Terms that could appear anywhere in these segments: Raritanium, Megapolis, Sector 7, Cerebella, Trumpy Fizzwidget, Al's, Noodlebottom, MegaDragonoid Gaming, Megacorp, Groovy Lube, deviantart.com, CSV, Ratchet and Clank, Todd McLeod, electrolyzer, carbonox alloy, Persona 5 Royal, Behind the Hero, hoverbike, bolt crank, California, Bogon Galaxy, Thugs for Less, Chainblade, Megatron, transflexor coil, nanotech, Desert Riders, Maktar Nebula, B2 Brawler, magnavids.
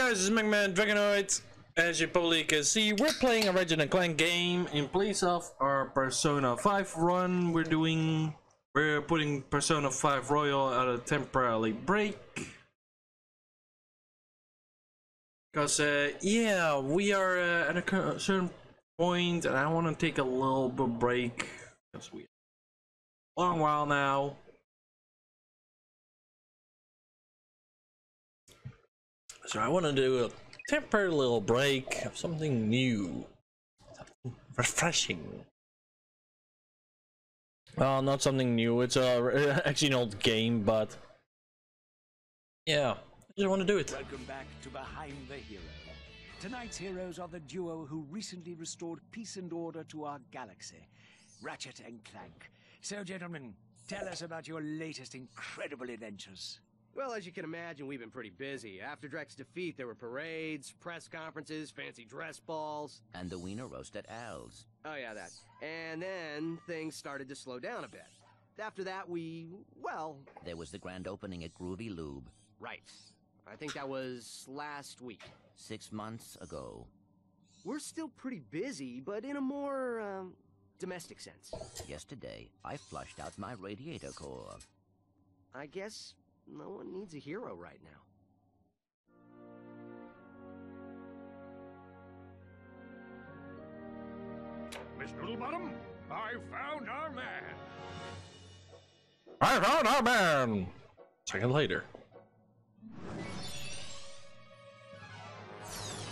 guys, it's MegaDragonoid. As you probably can see, we're playing a Ratchet and Clank game in place of our Persona 5 run. We're putting Persona 5 Royal at a temporary break. Because, yeah, we are at a certain point, and I want to take a little bit break. Because we long while now. So I want to do a temporary little break of something new, something refreshing. Well, not something new. It's actually an old game, but yeah, I just want to do it. Welcome back to Behind the Hero. Tonight's heroes are the duo who recently restored peace and order to our galaxy, Ratchet and Clank. So, gentlemen, tell us about your latest incredible adventures. Well, as you can imagine, we've been pretty busy. After Drek's defeat, there were parades, press conferences, fancy dress balls. And the wiener roast at Al's. Oh, yeah, that. And then things started to slow down a bit. After that, well... There was the grand opening at Groovy Lube. Right. I think that was last week. 6 months ago. We're still pretty busy, but in a more, domestic sense. Yesterday, I flushed out my radiator core. I guess... no one needs a hero right now. Miss Noodlebottom, I found our man. I found our man. Second later.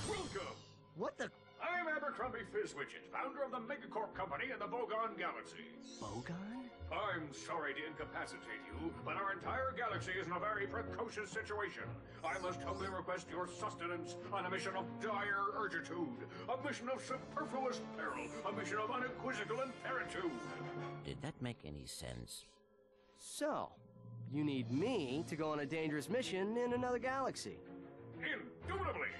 Welcome. What the? I'm Trumpy Fizzwidget, founder of the Megacorp company in the Bogon Galaxy. Bogon? I'm sorry to incapacitate you, but our entire galaxy is in a very precocious situation. I must humbly request your sustenance on a mission of dire urgitude, a mission of superfluous peril, a mission of unequivocal imperitude. Did that make any sense? So, you need me to go on a dangerous mission in another galaxy. Indubitably.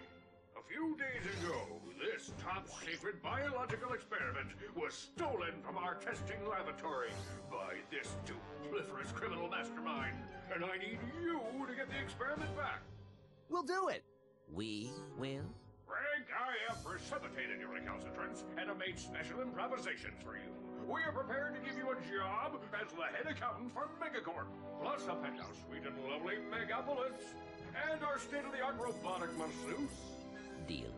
A few days ago, this top-secret biological experiment was stolen from our testing laboratory by this dupliferous criminal mastermind, and I need you to get the experiment back. We'll do it. We will? Frank, I have precipitated your recalcitrance and have made special improvisations for you. We are prepared to give you a job as the head accountant for Megacorp, plus a penthouse suite in lovely Megapolis, and our state-of-the-art robotic masseuse. Deal.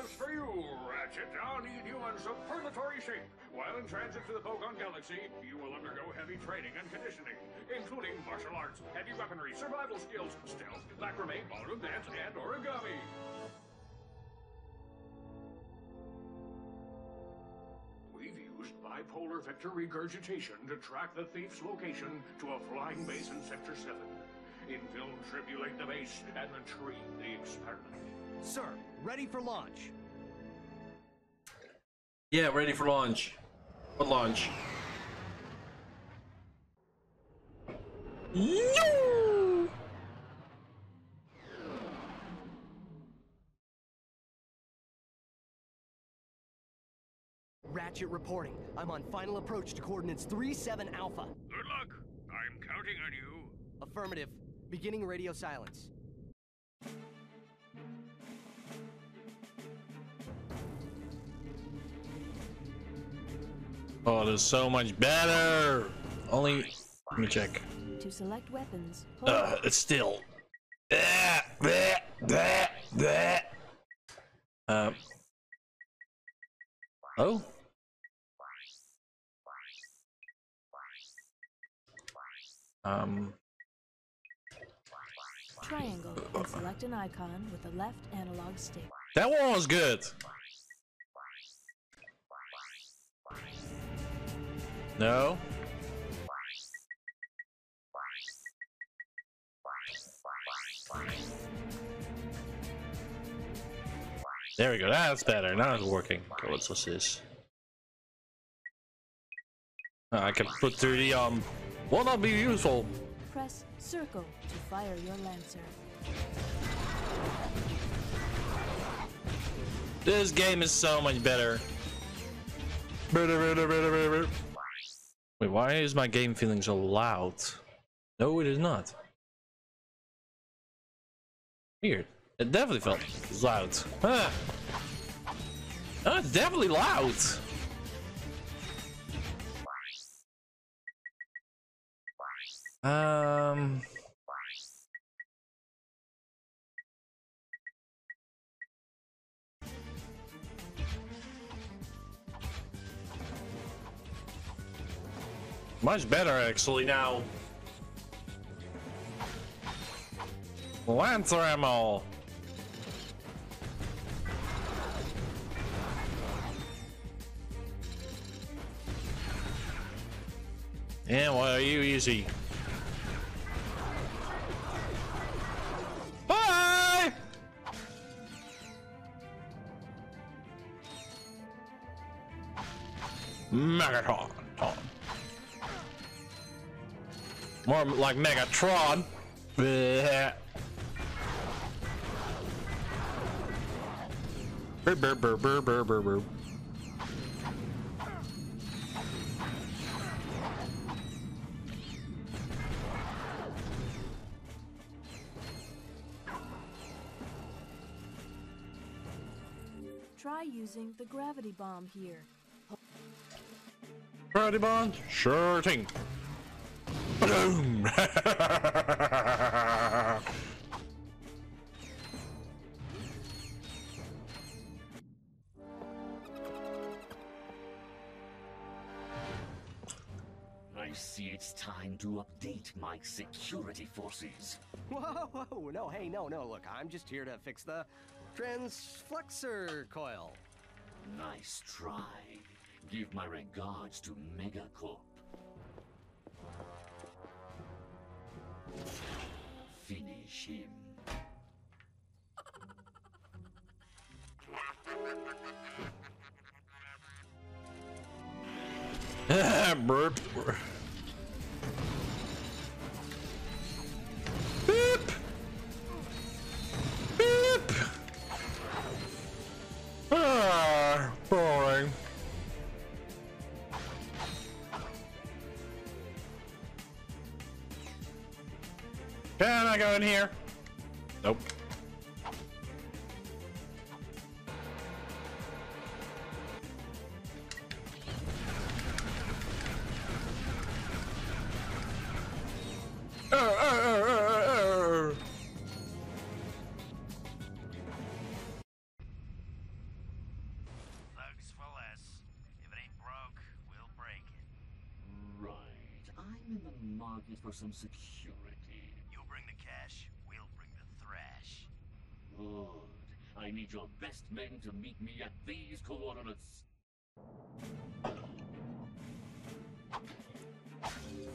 As for you, Ratchet, I'll need you in superlatory shape. While in transit to the Bogon Galaxy, you will undergo heavy training and conditioning, including martial arts, heavy weaponry, survival skills, stealth, macrame, ballroom dance, and origami. We've used bipolar vector regurgitation to track the thief's location to a flying base in Sector 7. Infiltrate the base and retrieve the experiment. Sir, ready for launch. Yeah, ready for launch. What launch? No! Ratchet reporting. I'm on final approach to coordinates 37 Alpha. Good luck. I'm counting on you. Affirmative. Beginning radio silence. Oh, this is so much better. Only let me check. To select weapons. It's still. Oh. Triangle. And select an icon with the left analog stick. That one was good. No. There we go. That's better. Now it's working. Okay, what's this? Oh, I can put through the will not be useful. Press circle to fire your lancer. This game is so much better. Better. Wait, why is my game feeling so loud? No, it is not. Weird. It definitely felt loud. Huh. Oh, it's definitely loud. Much better actually now. Lancer ammo. And why are you easy? Bye! Megatron. More like Megatron. Bleh. Burr, burr, burr, burr, burr, burr. Try using the gravity bomb here. Gravity bomb? Sure thing. Boom! I see it's time to update my security forces. Whoa, whoa, no, hey, no, no, look, I'm just here to fix the transflexor coil. Nice try. Give my regards to Megacorp. Finish him. Burp. Beep. Beep. Ah, boring. Can I go in here? Nope. Thugs for less. If it ain't broke, we'll break it. Right. I'm in the market for some security. We'll bring the thrash. Good. I need your best men to meet me at these coordinates.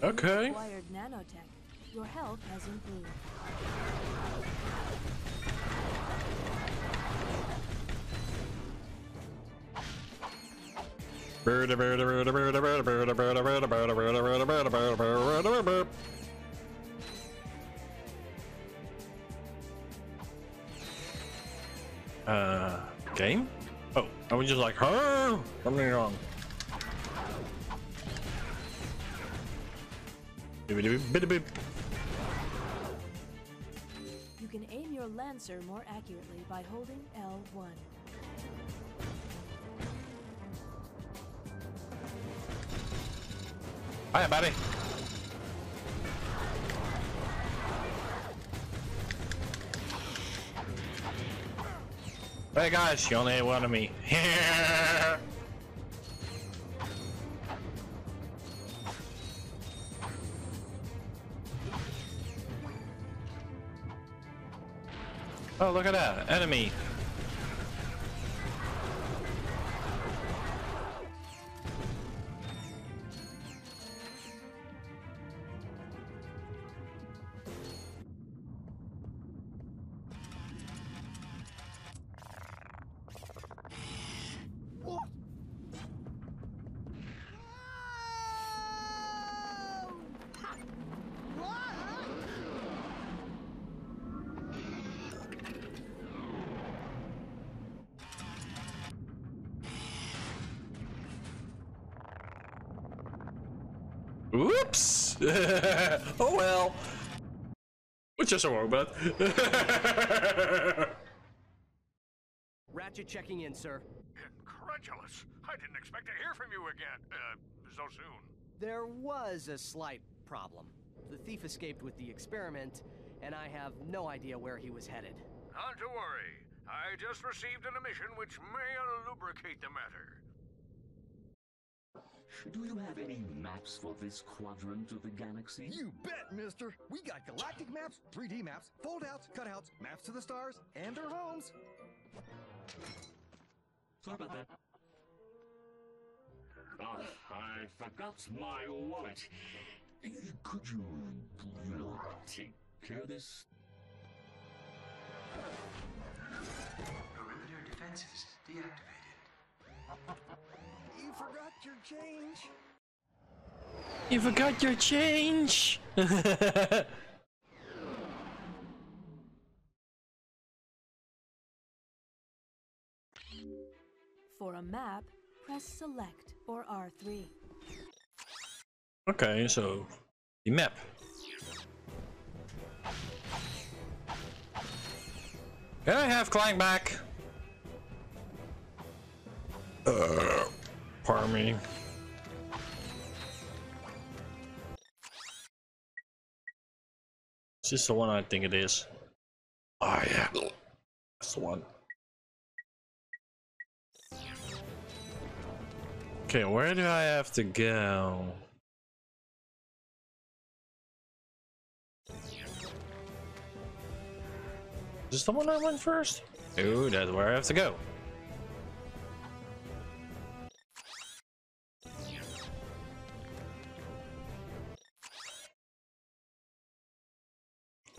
Okay. Acquired nanotech. Your health has improved. Game? Oh, I was just like, huh? Something wrong. You can aim your lancer more accurately by holding L1. Hiya, buddy. Hey guys, you only ate one of me. Oh, look at that enemy. Oops. Oh well. just a robot. Ratchet checking in, sir. Incredulous. I didn't expect to hear from you again. So soon. There was a slight problem. The thief escaped with the experiment, and I have no idea where he was headed. Not to worry. I just received an omission which may lubricate the matter. Do you have any maps for this quadrant of the galaxy? You bet, mister! We got galactic maps, 3D maps, fold-outs, cutouts, maps to the stars, and our homes! Sorry about that. Ah, I forgot my wallet. Could you, take care of this? Perimeter defenses deactivated. You forgot your change. You forgot your change. For a map, press select or R3. Okay, so the map. Can I have Clank back? Pardon me. Is this the one I think it is? Oh yeah, that's the one. Okay, where do I have to go? Is this the one I went first? Ooh, that's where I have to go.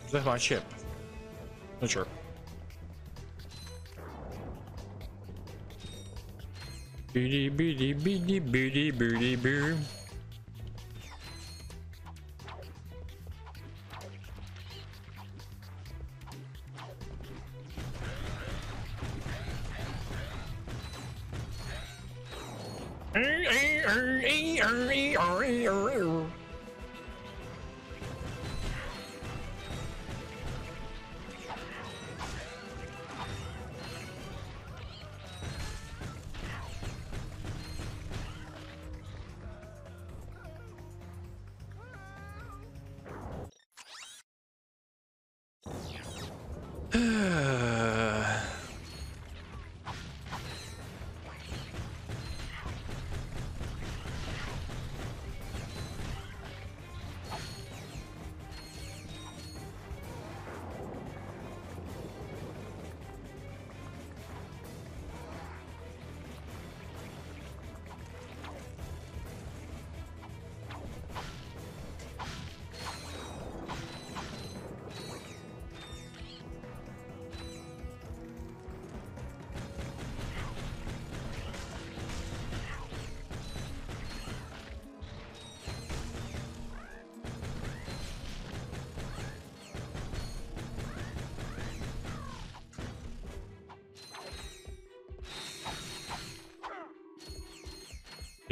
Is that my ship? Not sure. Booty, booty, booty, booty, booty, boo.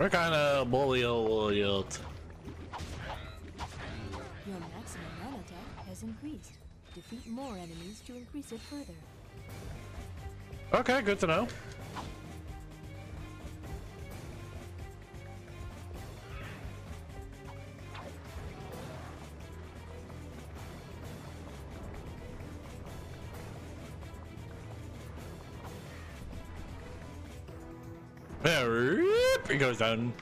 We're kind of bullied. Your maximum nanotech has increased. defeat more enemies to increase it further. Okay, good to know. There he goes down.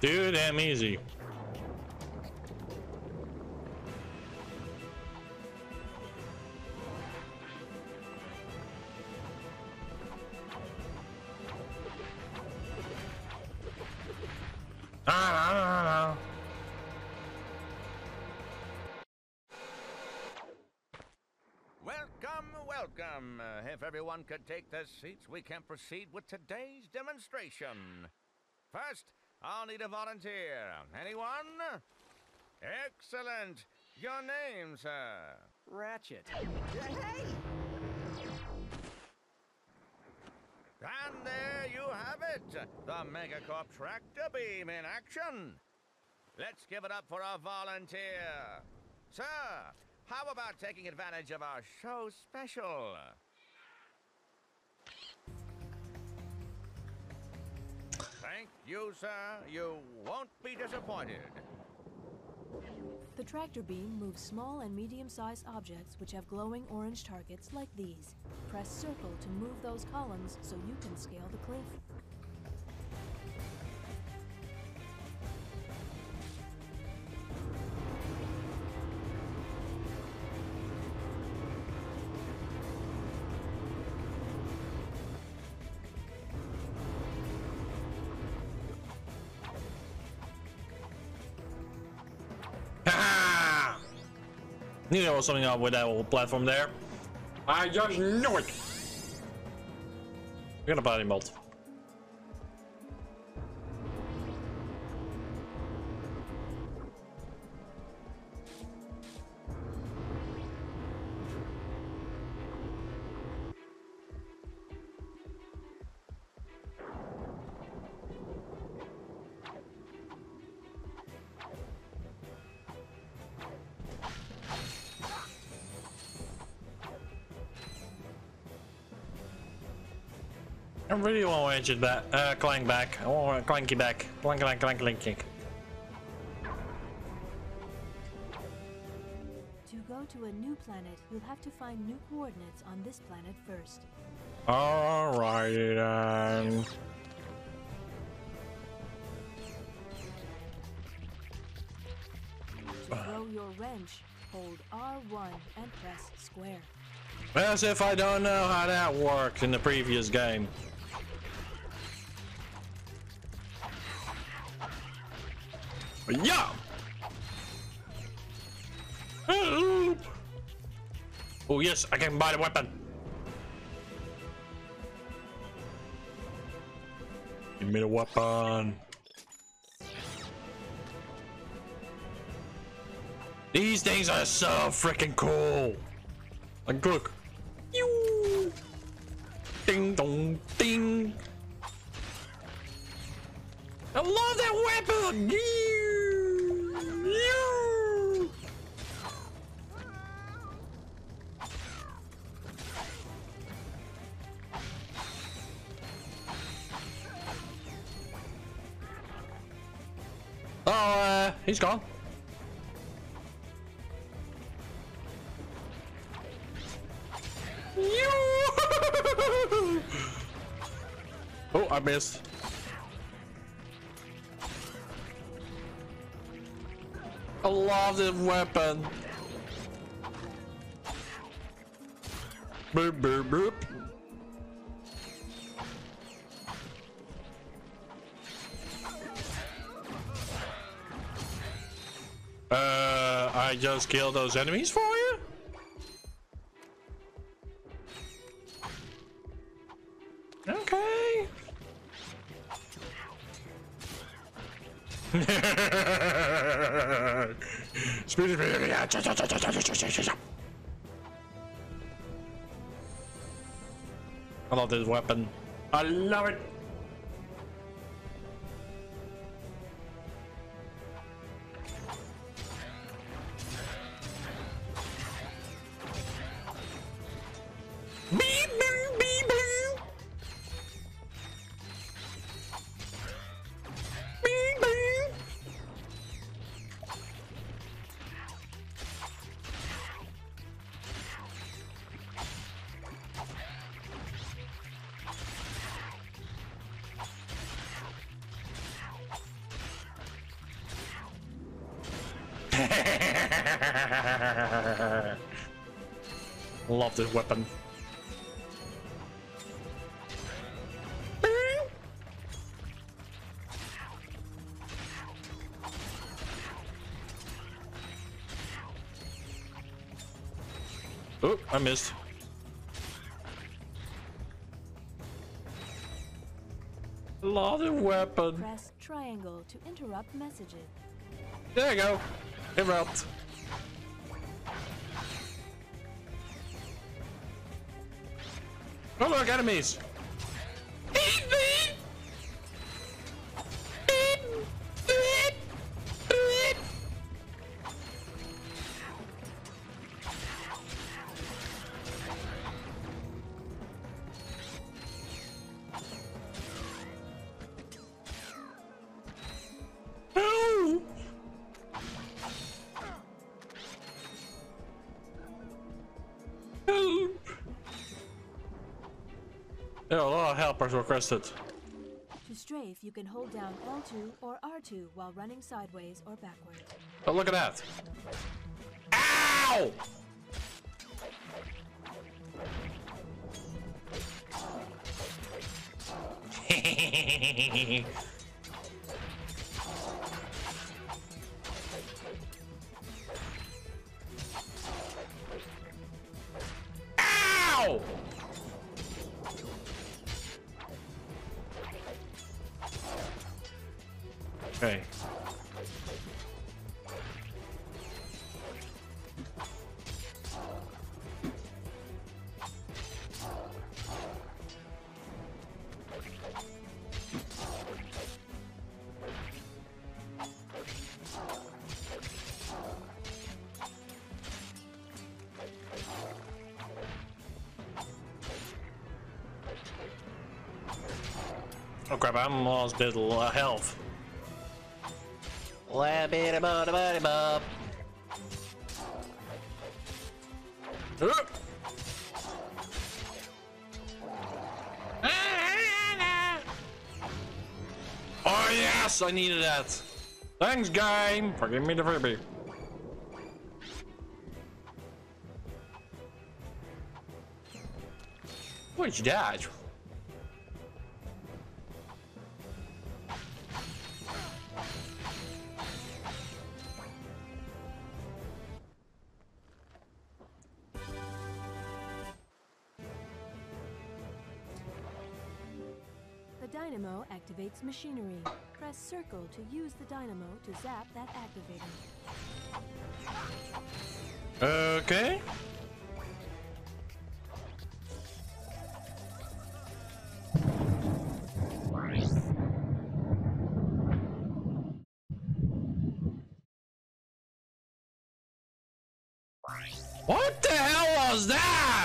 Dude, damn easy. Welcome. If everyone could take their seats, we can proceed with today's demonstration. First, I'll need a volunteer. Anyone? Excellent. Your name, sir? Ratchet. Hey! And there you have it. The Megacorp tractor beam in action. Let's give it up for our volunteer. Sir, how about taking advantage of our show special? Thank you, sir. You won't be disappointed. The tractor beam moves small and medium-sized objects which have glowing orange targets like these. Press circle to move those columns so you can scale the cliff. Knew there was something up with that old platform there. I just knew it. We're gonna body melt. I really want Ratchet back, Clank back. I want Clanky back. Clank, clank, clank, clank, clank. To go to a new planet, you'll have to find new coordinates on this planet first. Alrighty then. To throw your wrench, hold R1 and press square. As if I don't know how that worked in the previous game. Yeah. Oh yes, I can buy the weapon. Give me the weapon. These things are so freaking cool. Like look. You. Ding dong ding. I love that weapon. Oh, he's gone. Oh, I missed. I love this weapon. Boop, boop, boop. I just killed those enemies for you? Okay. I love this weapon. I love it. Love this weapon. Oh, I missed. Love the weapon. Press triangle to interrupt messages. There you go. Interrupt. Oh look, enemies! There are a lot of helpers requested. To strafe, you can hold down L2 or R2 while running sideways or backwards. Oh, look at that. Ow! Ow! Okay. Oh crap, I'm lost a bit of health. Oh yes, I needed that. Thanks game for giving me the freebie. What's that? Dynamo activates machinery. Press circle to use the dynamo to zap that activator. Okay. What the hell was that?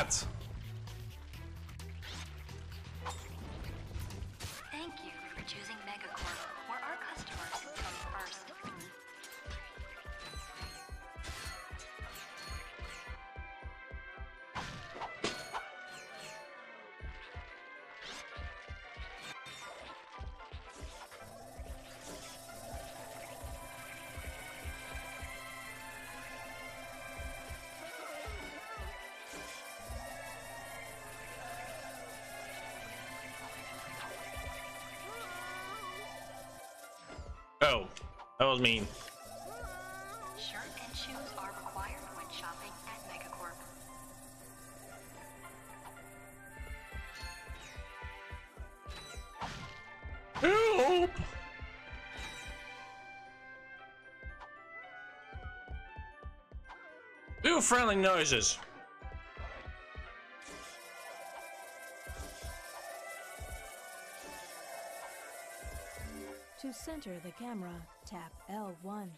Thank you for choosing Megacorp, where our customers come first. Oh, that was mean. Shirt and shoes are required when shopping at Megacorp. Help! Do friendly noises. To center the camera, tap L1.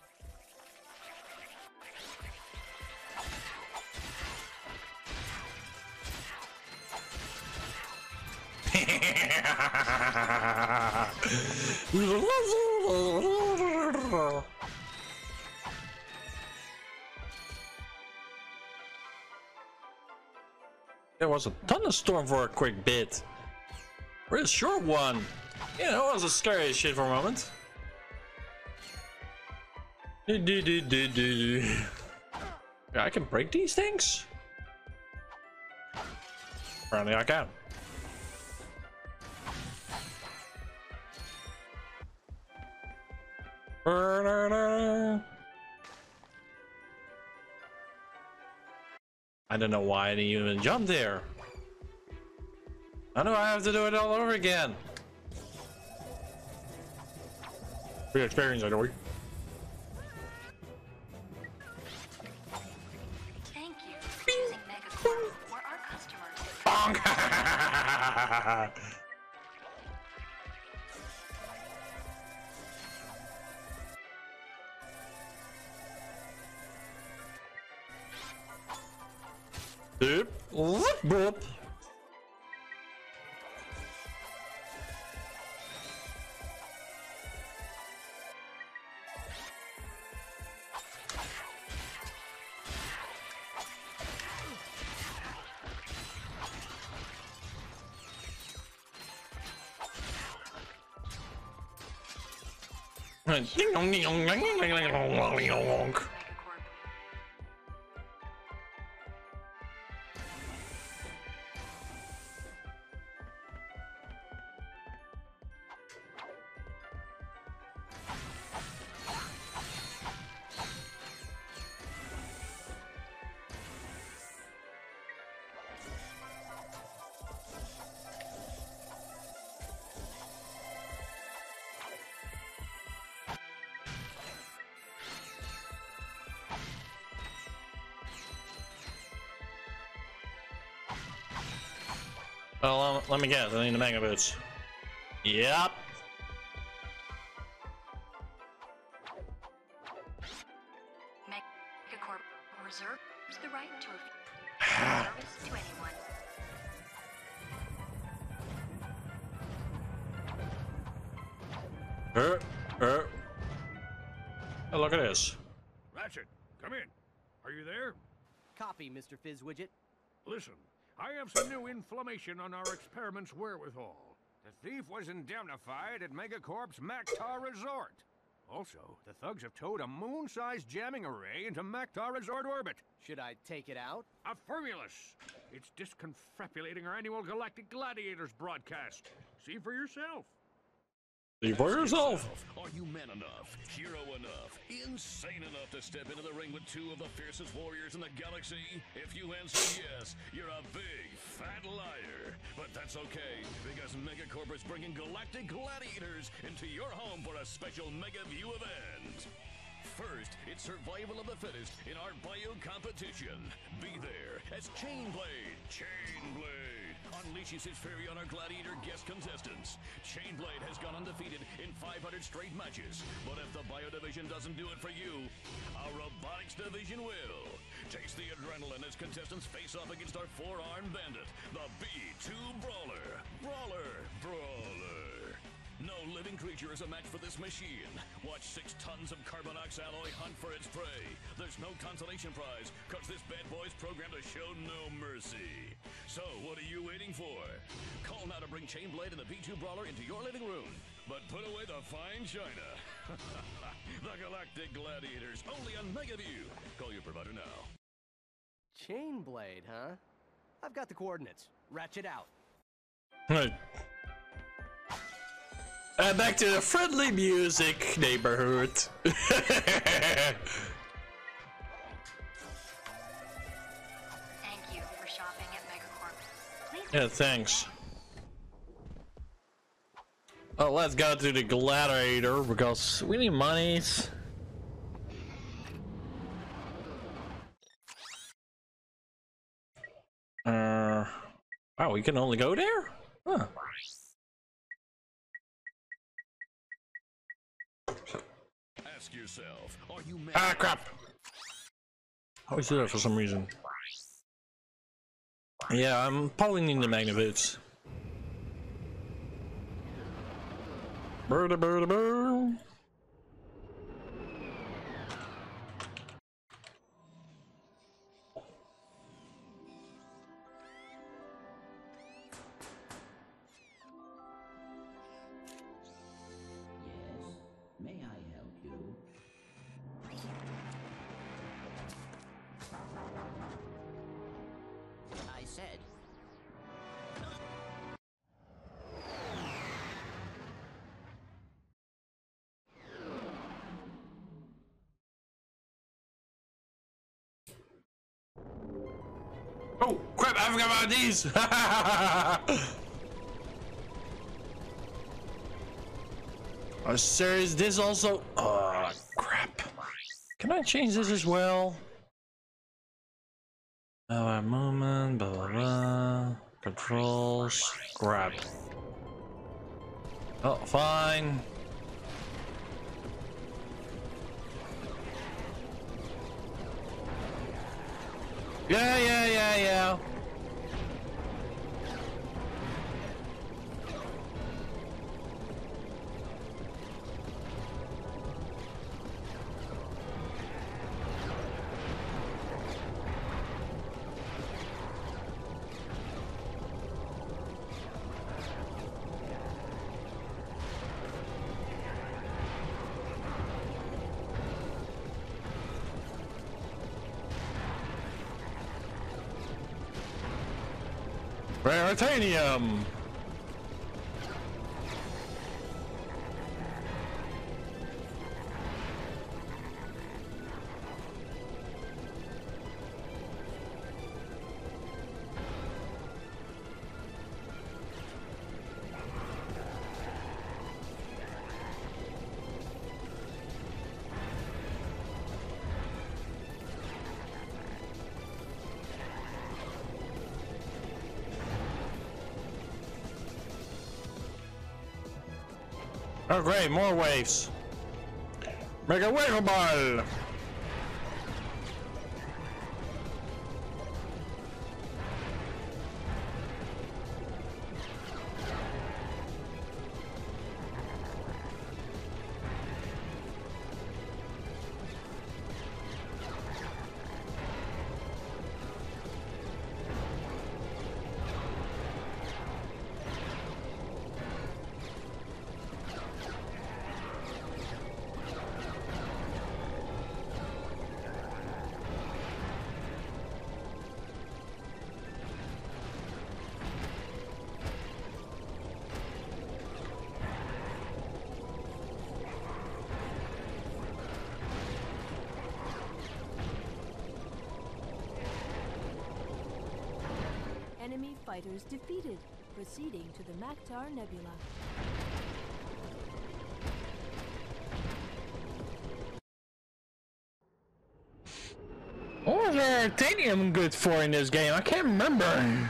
There was a thunderstorm for a quick bit. Real short one. Yeah, that was a scary as shit for a moment. Yeah, I can break these things? Apparently I can. I don't know why I didn't even jump there. I know I have to do it all over again. Free experience, I know. Thank you for using Megacorp for our customers. Bonk! Boop, boop, boop. Well, let me guess, I need the mega boots. Yep. Megacorp reserves the right to refuse service to anyone. Oh, look at this. Ratchet, come in. Are you there? Copy, Mr. Fizzwidget. Listen. I have some new information on our experiment's wherewithal. The thief was indemnified at Megacorp's Maktar Resort. Also, the thugs have towed a moon-sized jamming array into Maktar Resort orbit. Should I take it out? Affirmulous! It's disconfabulating our annual Galactic Gladiators broadcast. See for yourself. See for yourself. Are you man enough, hero enough, insane enough to step into the ring with two of the fiercest warriors in the galaxy? If you answer yes, you're a big, fat liar. But that's okay, because Megacorp is bringing Galactic Gladiators into your home for a special MegaView event. First, it's survival of the fittest in our bio competition. Be there as Chainblade. Unleashes his fury on our gladiator guest contestants. Chainblade has gone undefeated in 500 straight matches, but if the bio division doesn't do it for you, our robotics division will. Chase the adrenaline as contestants face off against our four-armed bandit, the B2 Brawler. No living creature is a match for this machine. Watch 6 tons of carbonox alloy hunt for its prey. There's no consolation prize, cause this bad boy's programmed to show no mercy. So what are you waiting for? Call now to bring Chainblade and the B2 Brawler into your living room. But put away the fine china. The Galactic Gladiators, only on MegaView. Call your provider now. Chainblade, huh? I've got the coordinates. Ratchet out. Hey. Back to the friendly music neighborhood. Thank you for shopping at Megacorp. Please. Yeah, thanks. Oh, let's go to the gladiator because we need monies. Wow, we can only go there? Huh. Ask yourself, are you mad? Ah, crap! I was there for some reason. Yeah, I'm probably needing the magnavids. Birda. Oh crap, I forgot about these! Oh, serious, this also. Oh crap. Can I change this as well? Our movement, blah blah blah. Controls, crap. Oh, fine. Yeah. Raritanium! Oh great, more waves. Mega wave ball. Enemy fighters defeated, proceeding to the Maktar Nebula. What was Raritanium good for in this game? I can't remember.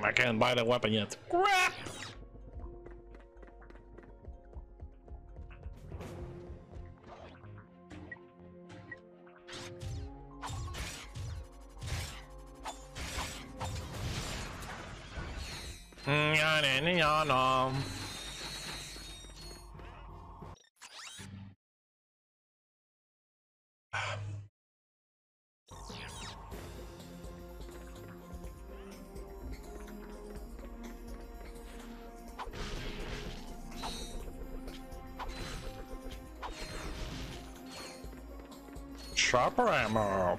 I can't buy the weapon yet. Crap! chopper ammo.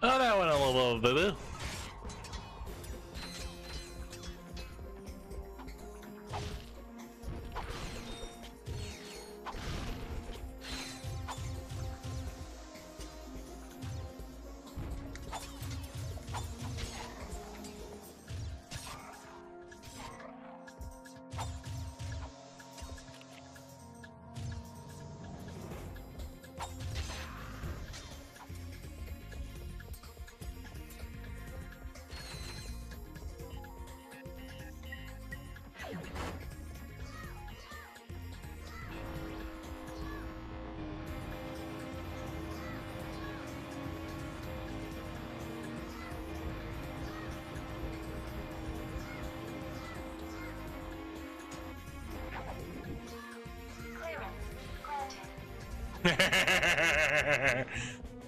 Oh, that went a little boo-boo.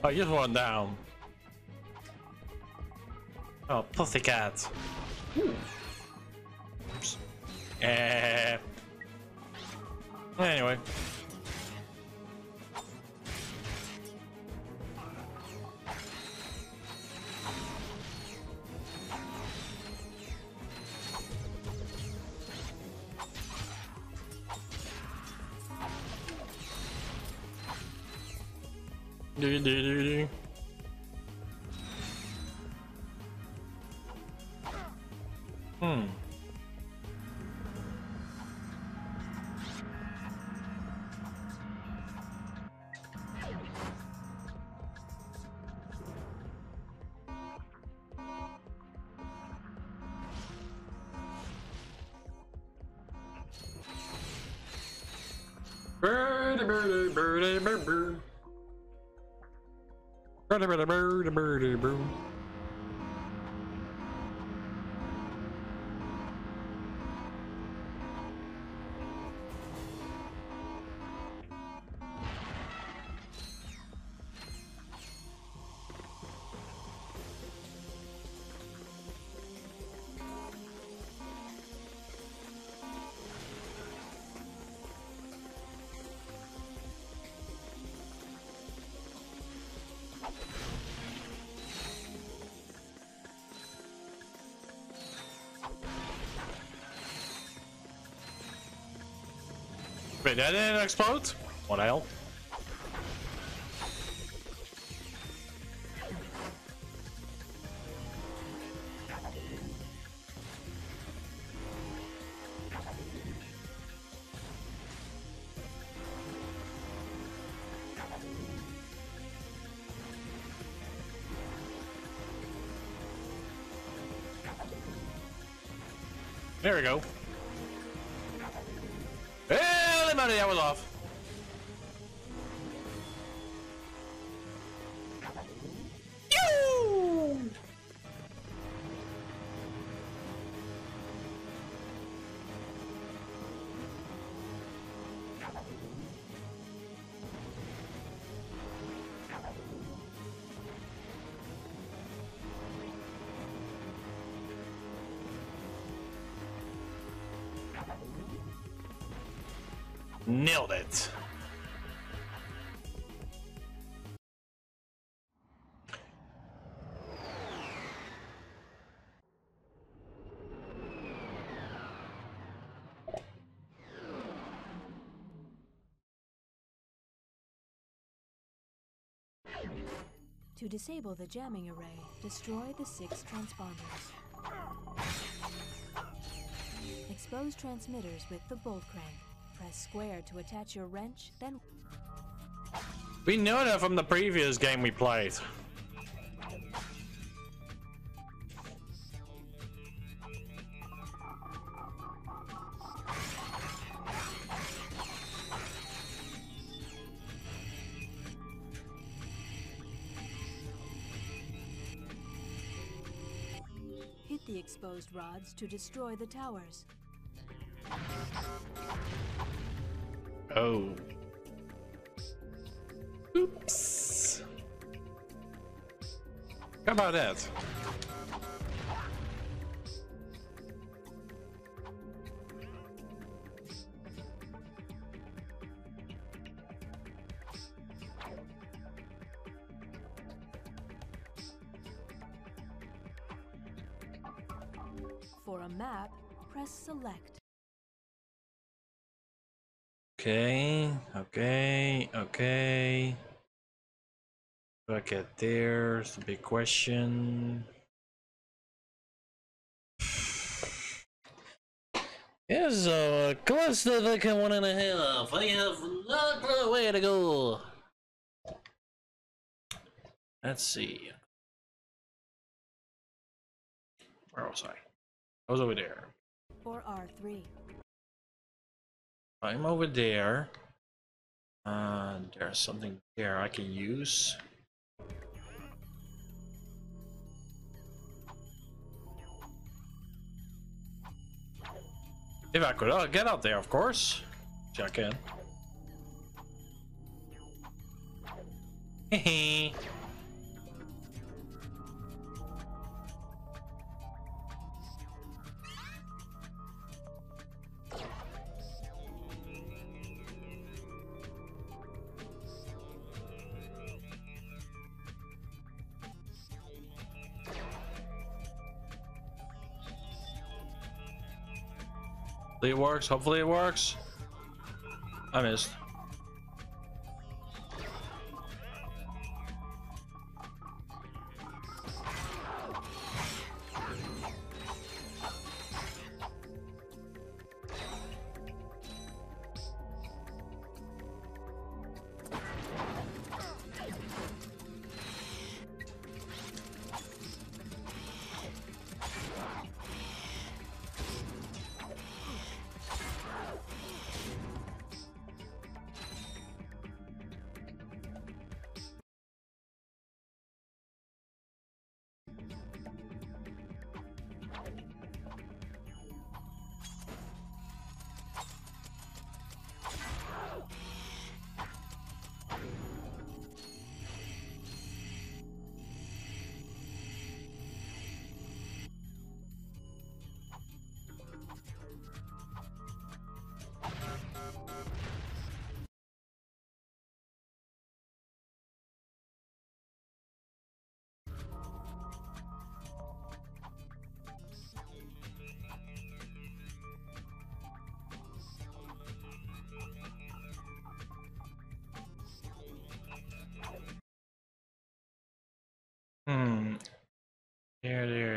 Oh, just one down. Oh, pussycat. Oops. Anyway. Wait, that didn't explode? What the hell? There we go. Well, the money that was off. You! Nailed it. To disable the jamming array, destroy the 6 transponders. Expose transmitters with the bolt crank. Press square to attach your wrench, then... We know that from the previous game we played. Hit the exposed rods to destroy the towers. Oh. Oops. How about that? For a map, press select. Okay, okay, okay. Do I get there? It's a big question. It's so close to like 1.5. I have another way to go. Let's see. Where was I? I was over there. For R3. I'm over there. There's something there I can use. If I could get out there, of course. Which I can. Hehe. It works. Hopefully it works. I missed.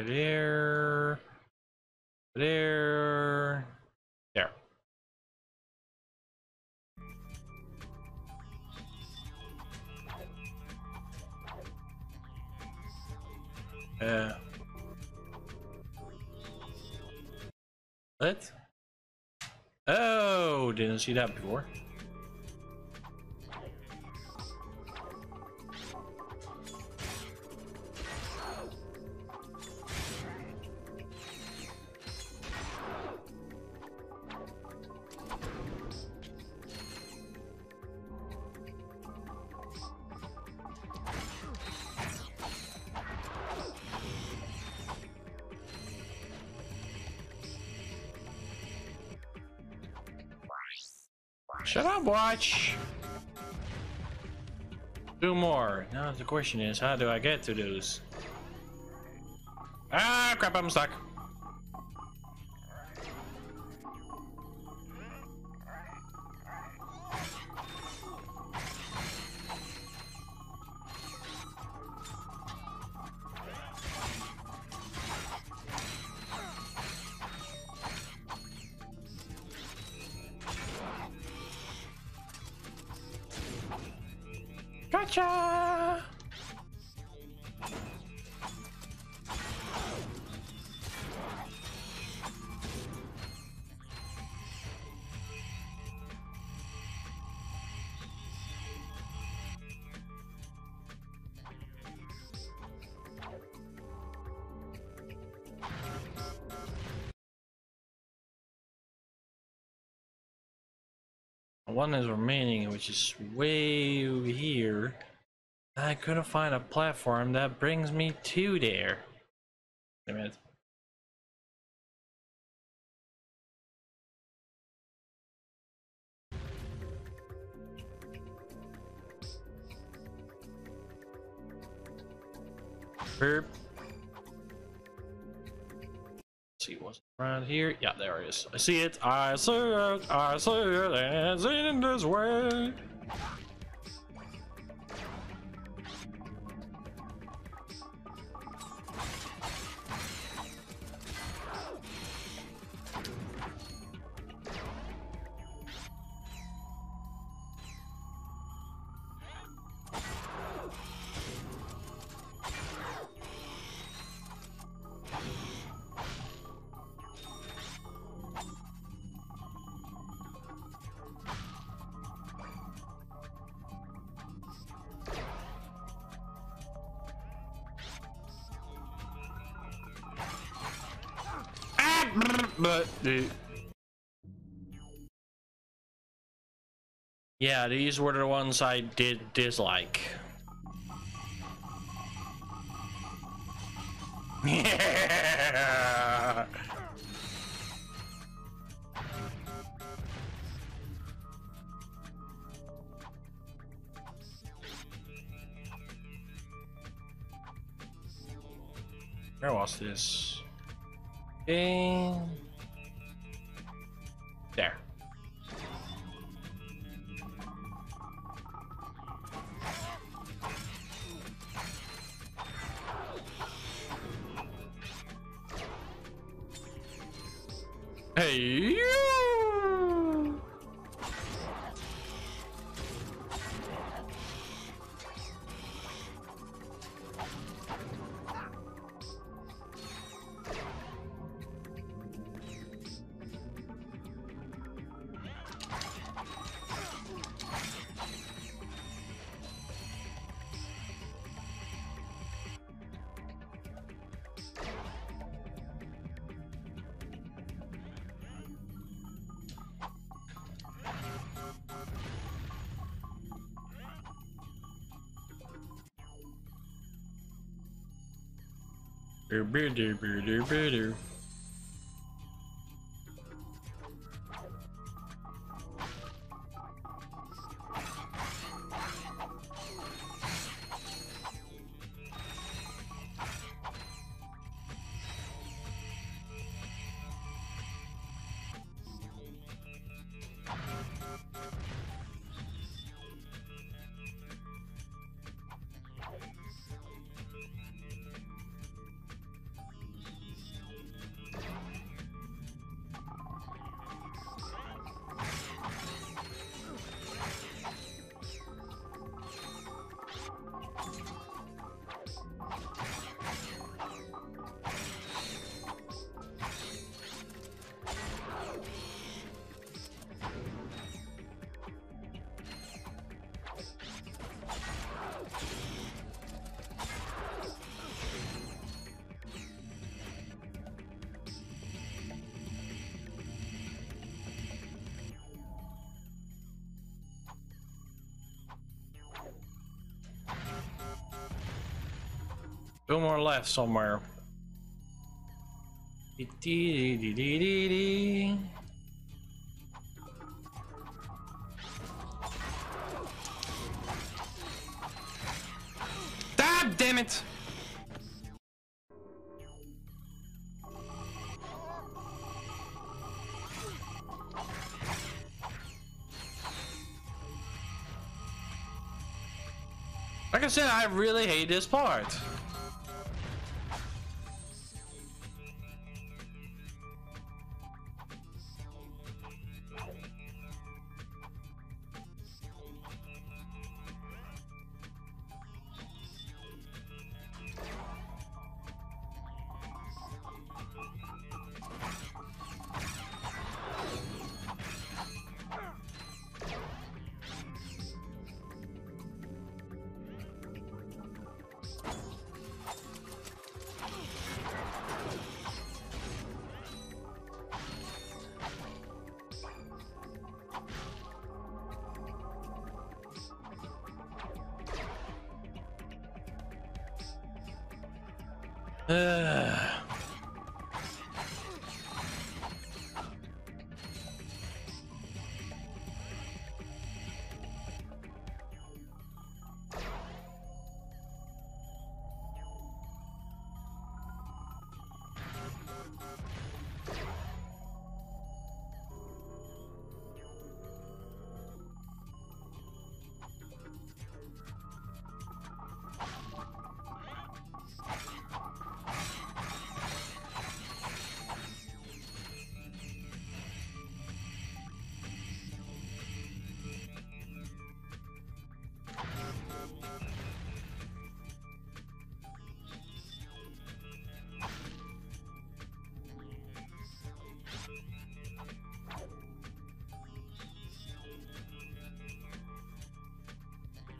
There. What? Oh, didn't see that before. Shut up, watch! Two more. Now the question is, how do I get to those? Ah, crap, I'm stuck. Gotcha! One is remaining, which is way over here. I couldn't find a platform that brings me to there. Wait a minute. Burp. See what's around here. Yeah, there it is. I see it. I see it. I see it. And it's in this way. But yeah, these were the ones I did dislike. Yeah. Where was this? There. Hey, you. Two more left somewhere. Ah, damn it! Like I said, I really hate this part.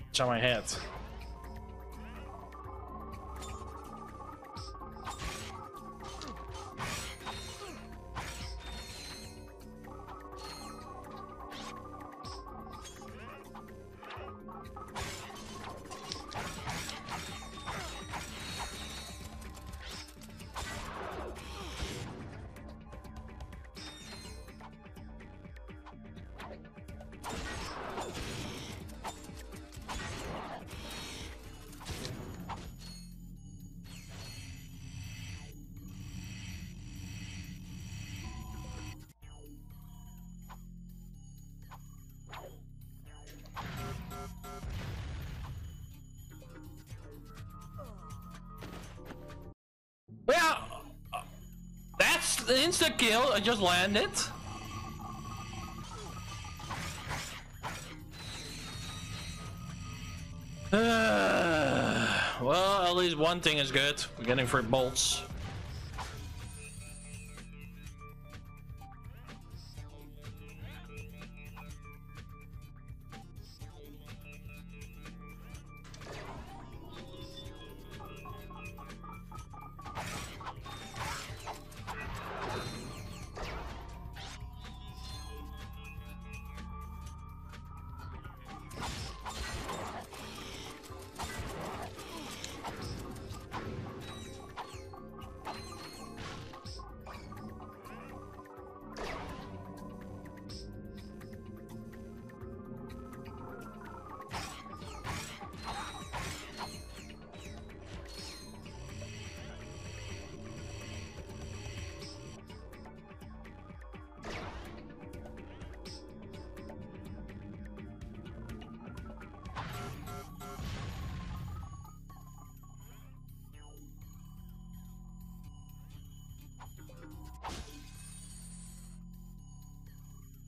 It's on my head. The insta kill, I just landed. Well, at least one thing is good. We're getting free bolts.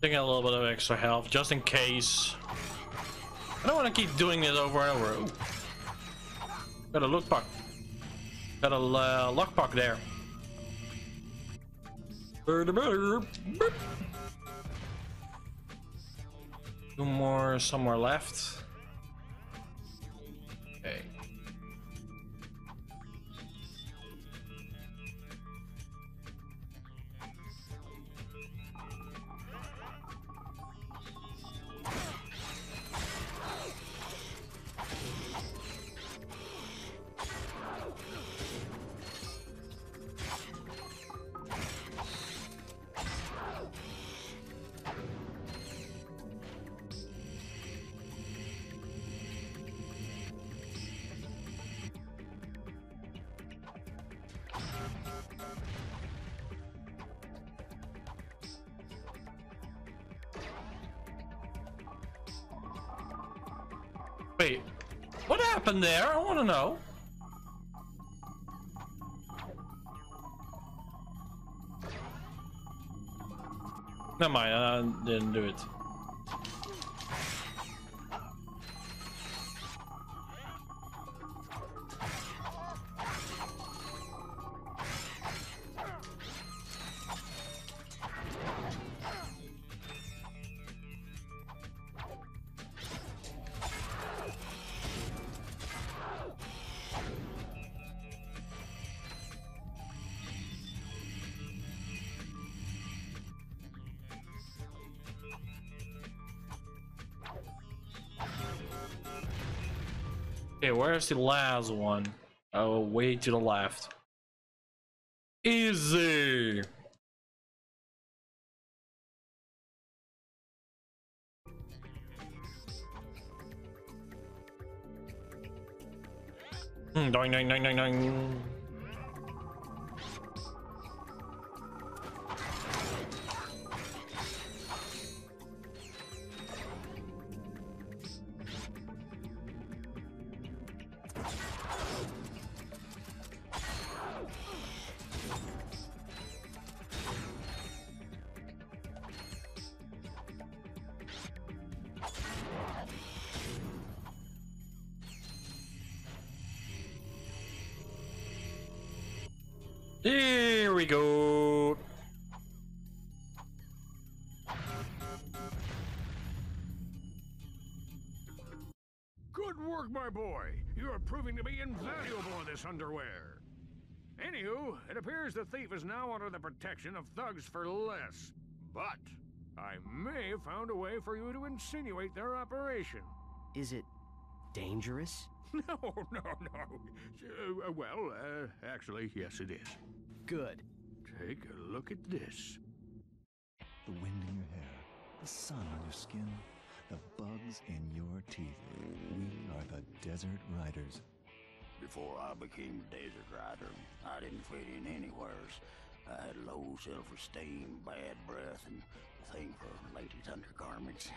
A little bit of extra health just in case. I don't want to keep doing this over and over. Ooh. Got a look pack, got a lock pack there. Two more somewhere left. What happened there? I want to know. Never mind, I didn't do it. Okay, where's the last one? Oh, way to the left. Easy. Doing, doing. There we go. Good work, my boy. You are proving to be invaluable in this underwear. Anywho, it appears the thief is now under the protection of Thugs for Less. But I may have found a way for you to insinuate their operation. Is it dangerous? No. Actually, yes, it is. Good. Take a look at this. The wind in your hair, the sun on your skin, the bugs in your teeth. We are the Desert Riders. Before I became Desert Rider, I didn't fit in anywheres. I had low self-esteem, bad breath, and a thing for ladies' undergarments.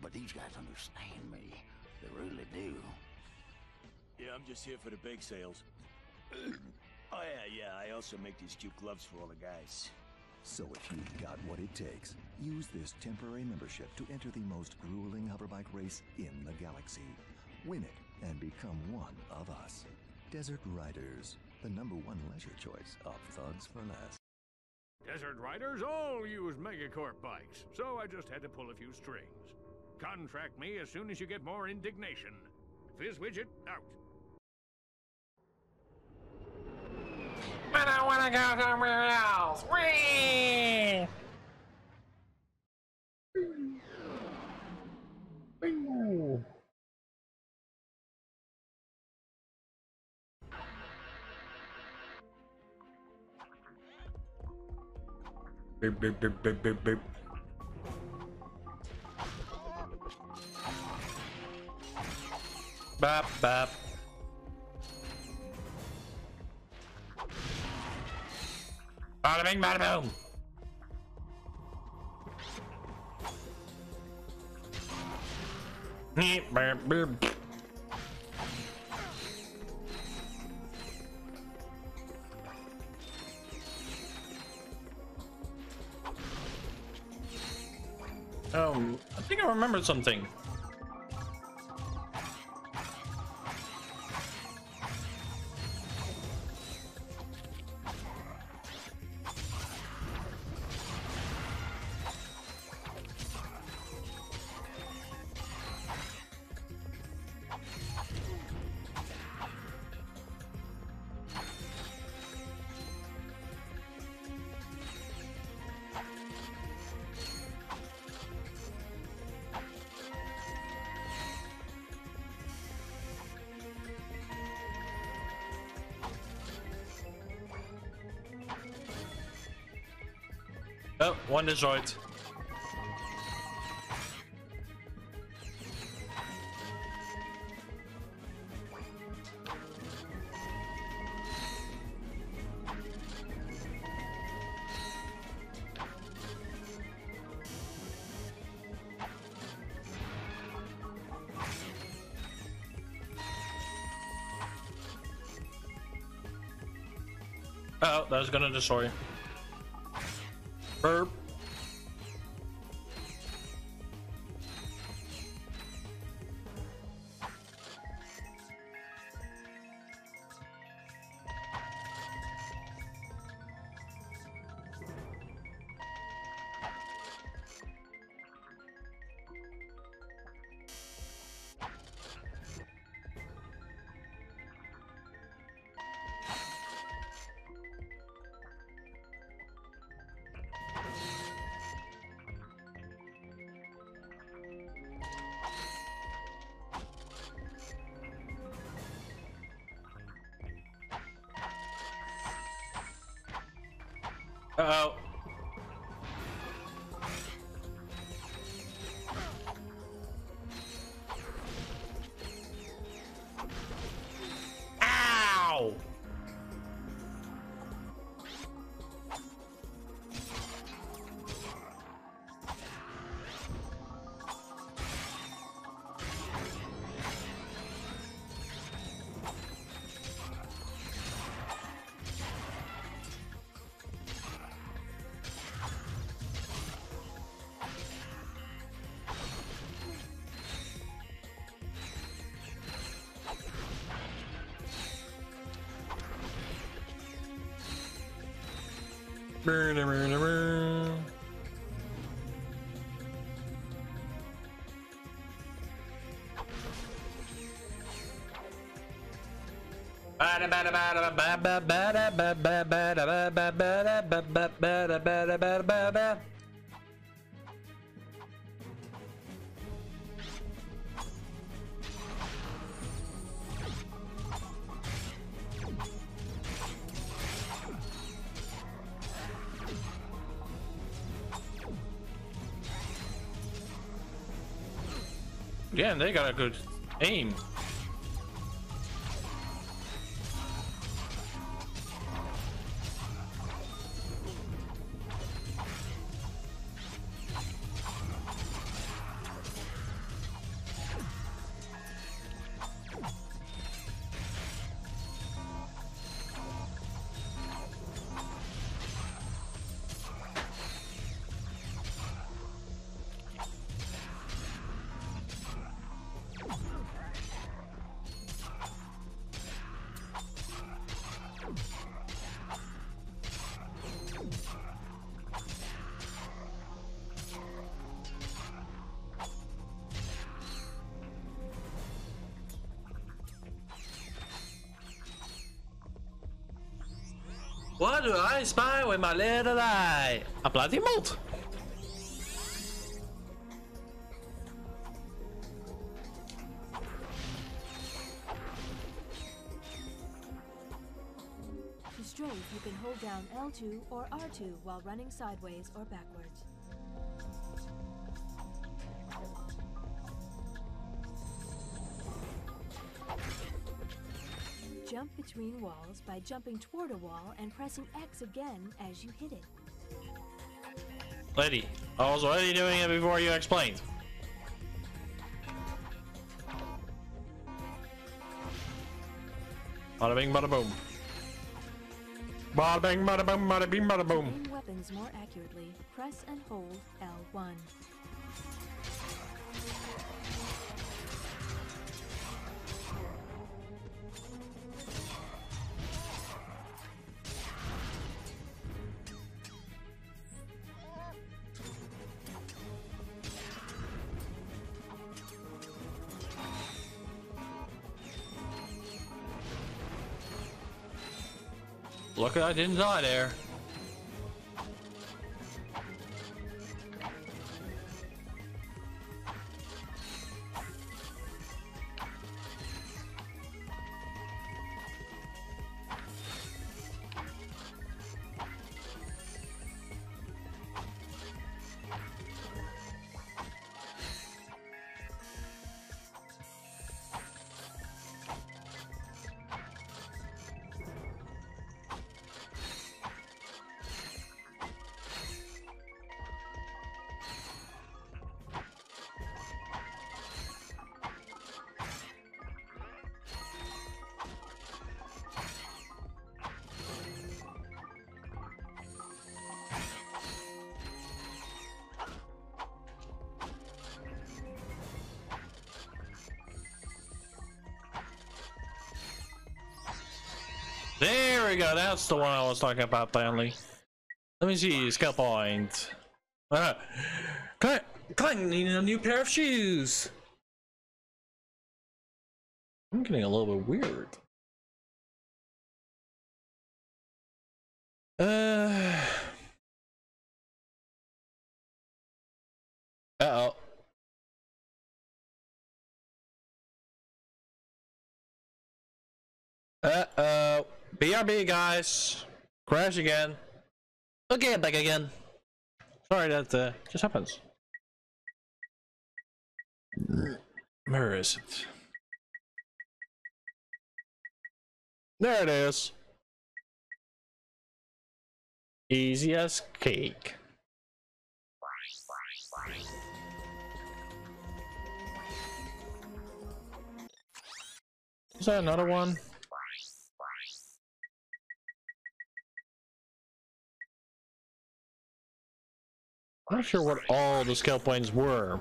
But these guys understand me. They really do. Yeah, I'm just here for the bake sales. Oh yeah, I also make these cute gloves for all the guys. So if you've got what it takes, use this temporary membership to enter the most grueling hoverbike race in the galaxy. Win it and become one of us. Desert Riders, the #1 leisure choice of Thugs for Less. Desert Riders all use Megacorp bikes, so I just had to pull a few strings. Contract me as soon as you get more indignation. Fizzwidget, out. But I want to go somewhere else. Whee! Beep, beep, beep, beep, beep, beep. Bop, bop. Bada bing, bada boom. Oh, I think I remembered something. Oh, one destroyed. Oh, that was gonna destroy you. Burp. Uh-oh. Ow! Yeah, they got a good aim. What do I spy with my little eye? A bloody molt. To strafe, you can hold down L2 or R2 while running sideways or backwards. Jump between walls by jumping toward a wall and pressing X again as you hit it. Lady, I was already doing it before you explained. Bada bing, bada boom. Bada bing, bada boom, bada bing, bada boom. To aim weapons more accurately, press and hold L1. Look, I didn't die there. There we go, that's the one I was talking about finally. Let me see, skill point. Clank needing a new pair of shoes. I'm getting a little bit weird. Uh oh. Uh-oh. BRB, guys. Crash again. Okay, back again. Sorry, that just happens. Where is it? There it is. Easy as cake. Is that another one? I'm not sure what all the skill points were.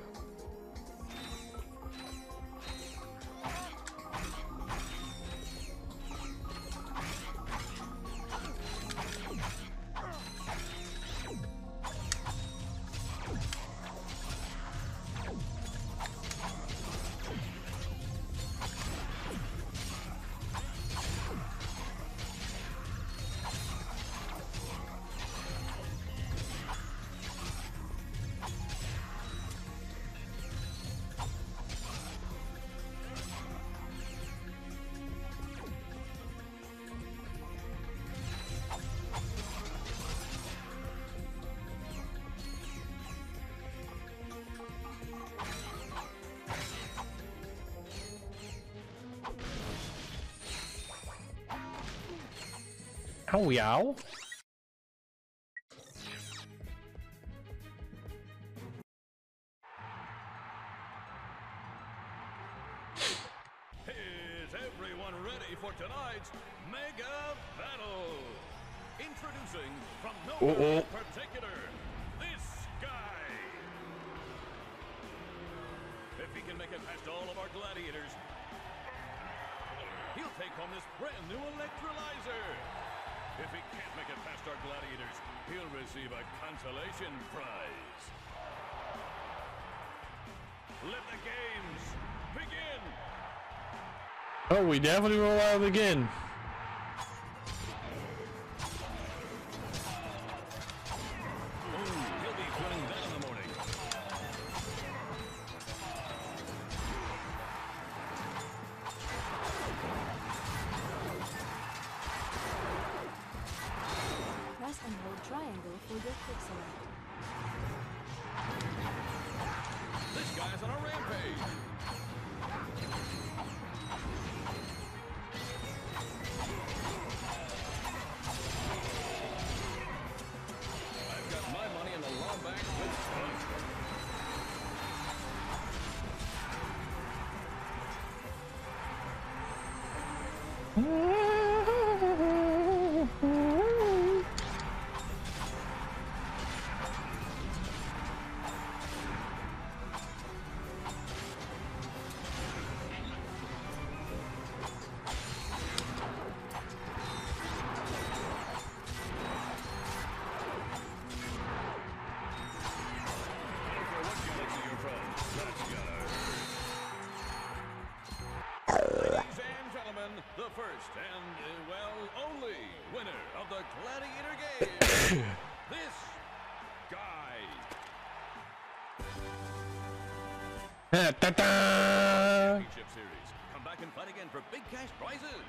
Oh, yow. Is everyone ready for tonight's mega battle? Introducing from nowhere in particular, this guy. If he can make it past all of our gladiators, he'll take home this brand new electrolyzer. If he can't make it past our gladiators, he'll receive a consolation prize. Let the games begin! Oh, we definitely will have to begin. Championship series. Come back and fight again for big cash prizes.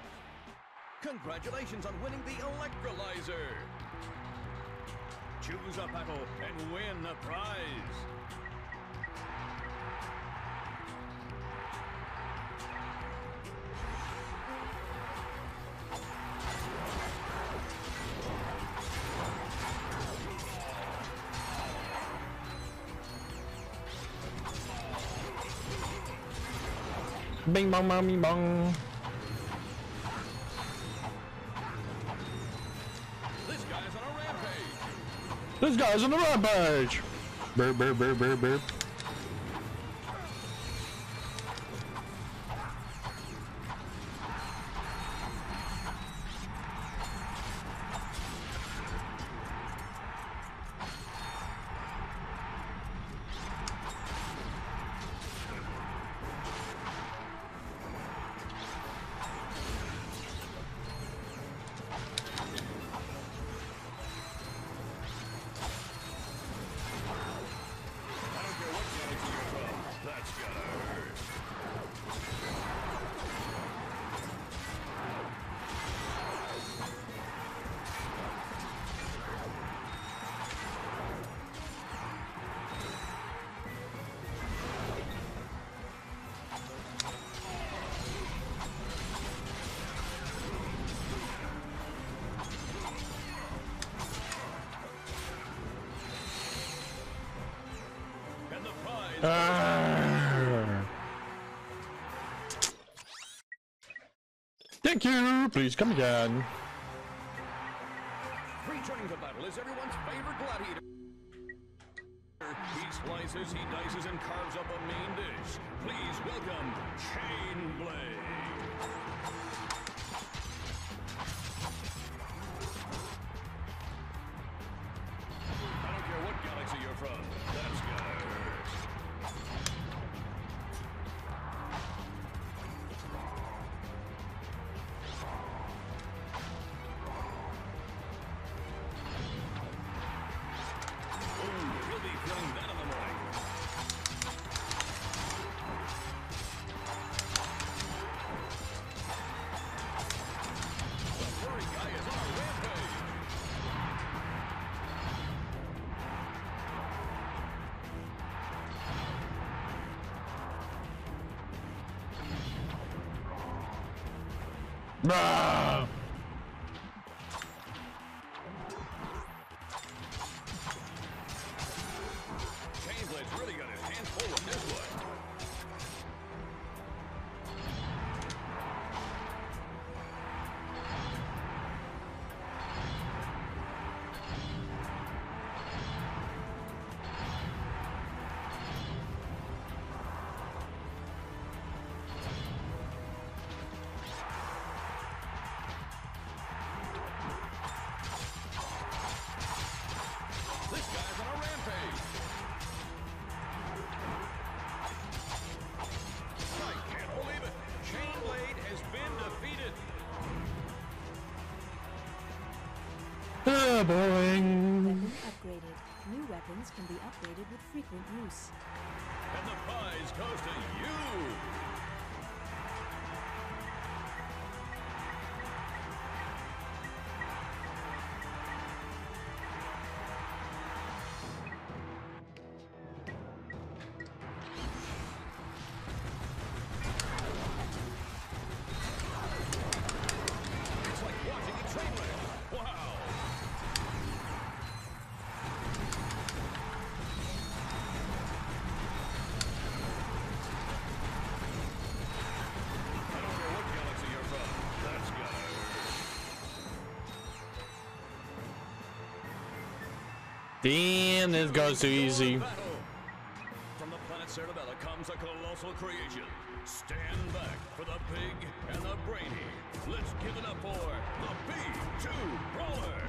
Congratulations on winning the electrolyzer. Choose a battle and win the prize. Bing bong bong bing bong. This guy's on a rampage. This guy's on a rampage. Burp burp burp burp burp. Thank you. Please come again. Returning to battle is everyone's favorite gladiator. He slices, he dices, and carves up a main dish. Please welcome Chainblade. I don't care what galaxy you're from. That's bruh. Chainblade's really got his hands full with this boing. Upgraded. New weapons can be upgraded with frequent use. And the prize goes to you. Damn, this goes too easy. From the planet Cerebella comes a colossal creation. Stand back for the pig and the brainy. Let's give it up for the B2 Brawler.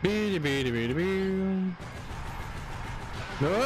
Be no!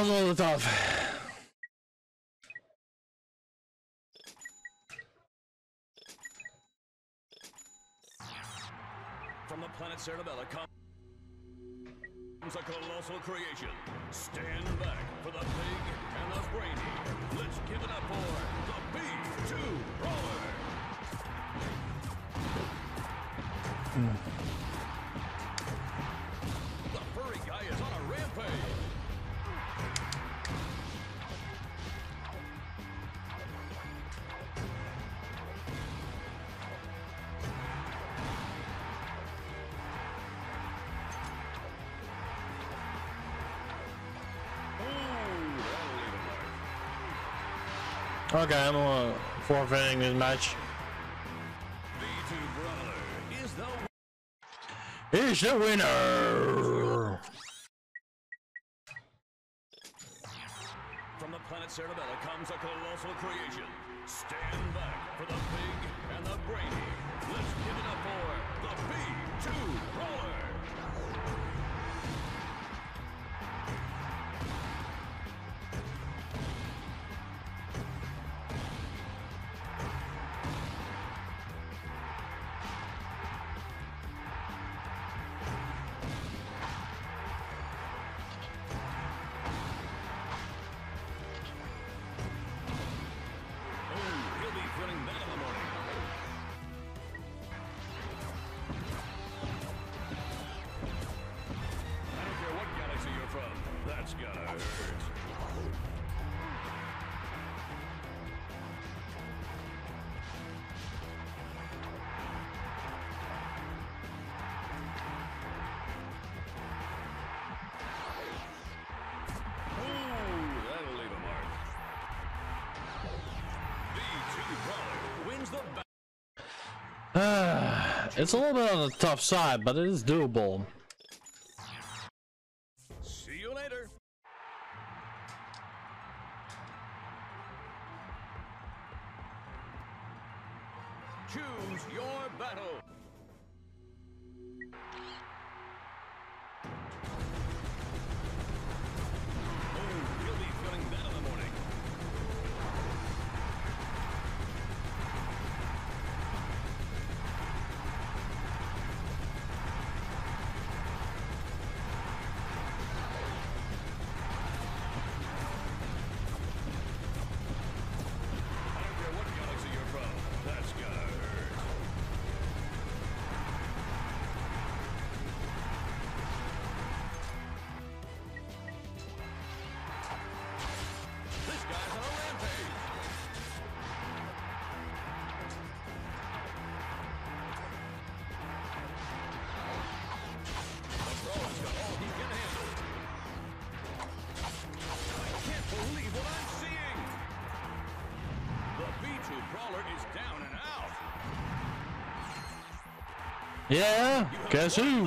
on Molotov. From the planet Cerebella comes a colossal creation. Stand back for the big and the brainy. Let's give it up for the B2 Brawler. The furry guy is on a rampage. Okay, I'm forfeiting this match. B2 Brawler is the winner. From the planet Cerebella comes a colossal creation. Stand back for the big and the brainy. Let's give it up for the B2 Brawler. It's a little bit on the tough side, but it is doable. See you later. Choose your battle. Yeah, guess who? Choose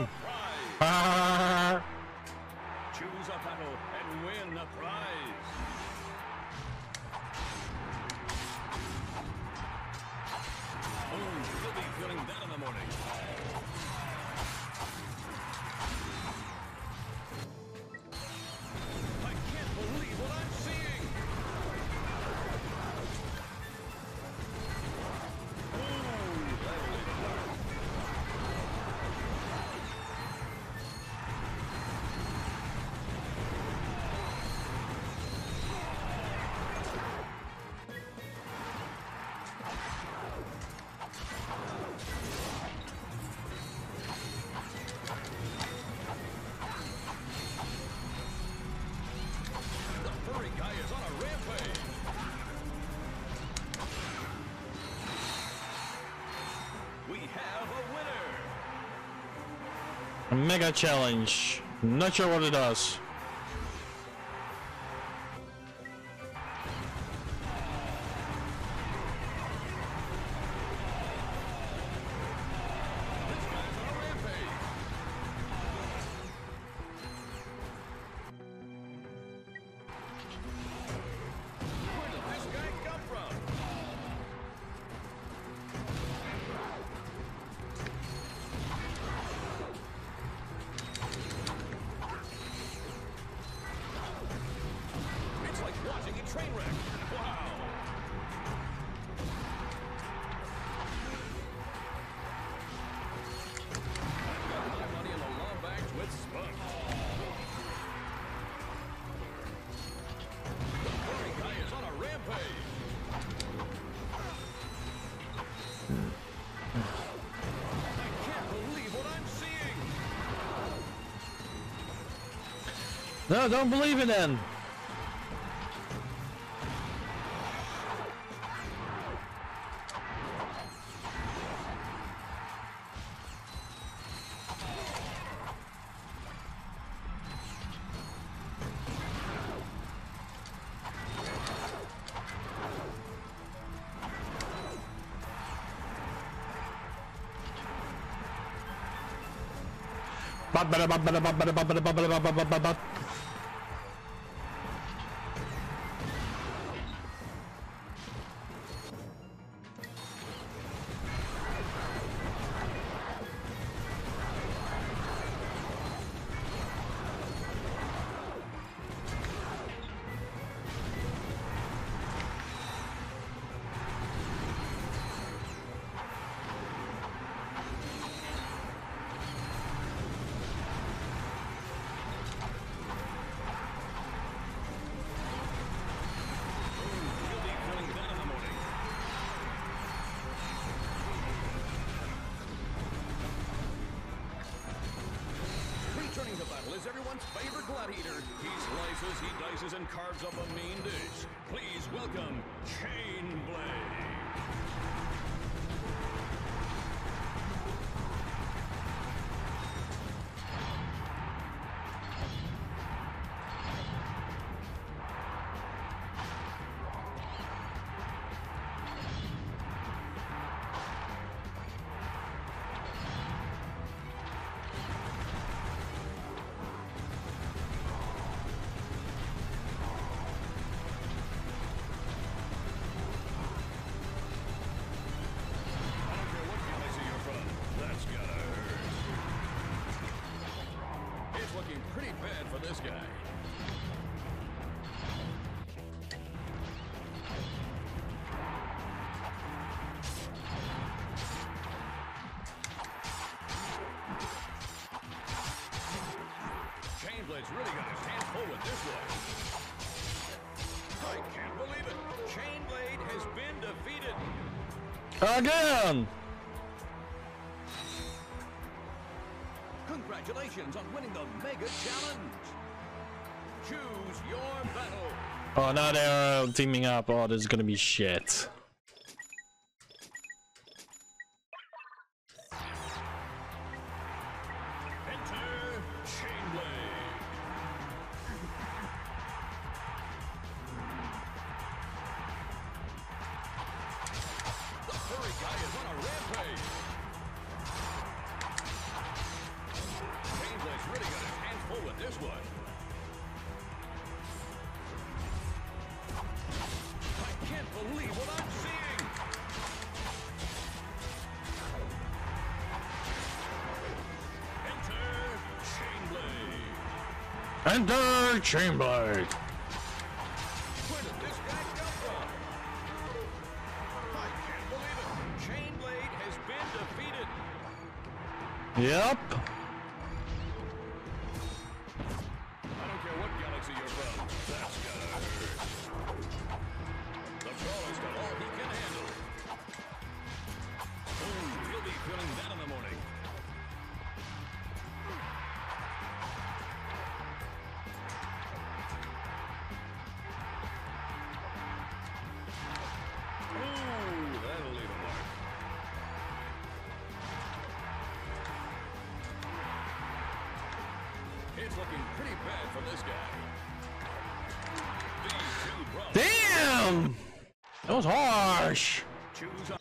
a battle and win the prize. Oh, you'll be feeling that in the morning. I can't believe what I'm seeing. Mega challenge. Not sure what it does. train wreck. Wow. I've got my money in the law banks with spunk. The furry guy is on a rampage. I can't believe what I'm seeing. No, don't believe it then. Favorite gladiator. He slices, he dices, and carves up a mean dish. Please welcome Chainblade. Chainblade's really got his hands full with this one. I can't believe it. Chainblade has been defeated. Again! Congratulations on winning the Mega Challenge. Choose your battle. Oh, now they're teaming up. Oh, this is gonna be shit. Enter Chainblade. Where did this guy come from? I can't believe it. Chainblade has been defeated. Yep. I don't care what galaxy you're from. That's gonna hurt. The Brawler's got all he can handle. Ooh, he'll be feeling that in the morning. Damn! That was harsh! Choose a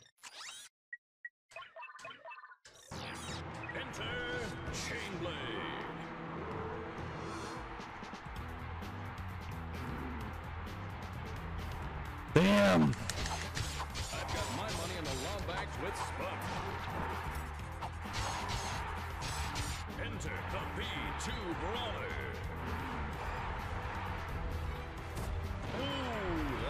Enter Chainblade. Damn! I've got my money in the law bags with Spunk. Enter the B2 Brawler. Ooh.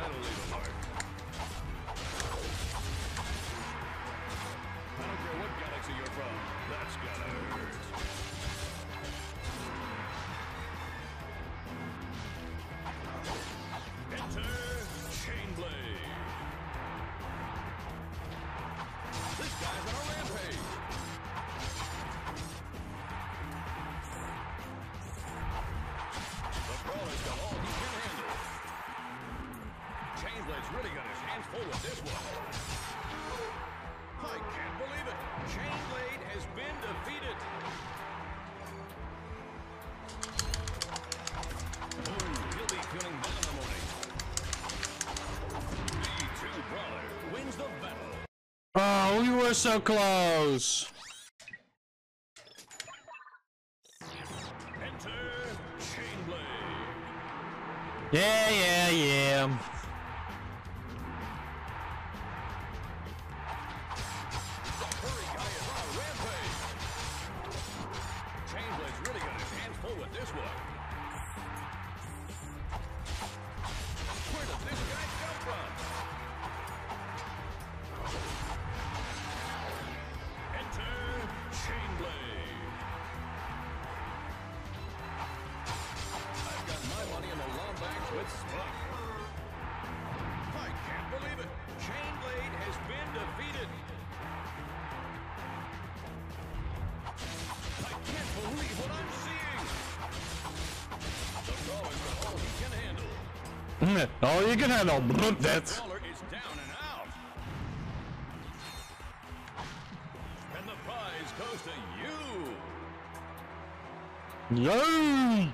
Chainblade's really got his hands full with this one. I can't believe it. Chainblade has been defeated. Ooh, he'll be feeling bad in the morning. B2 Brawler wins the battle. Oh, we were so close. Yeah, yeah, yeah. Chainblade's really got his hands full with this one. Where did this guy come from? Enter Chainblade. I've got my money in the long back with Spunk. I can't believe it. Chainblade has been defeated. I can't believe what I'm seeing. The brawler is all he can handle. All you can handle. That's. The brawler is down and out. And the prize goes to you. Yay!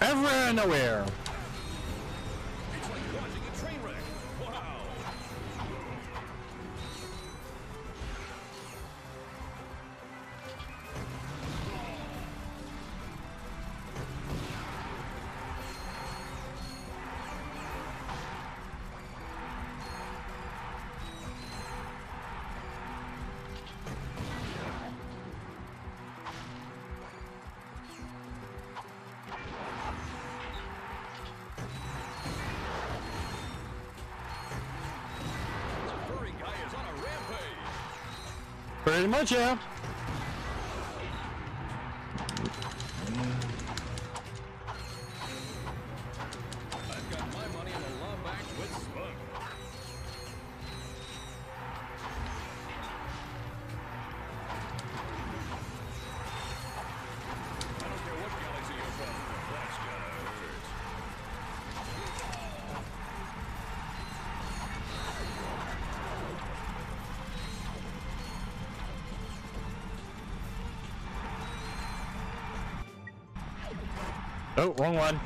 Everywhere and nowhere. It's like watching a train wreck. Wow. Pretty much, yeah. I've got my money in a long back with Spunk. I don't care what galaxy you're from, that's gonna hurt. Oh, wrong one.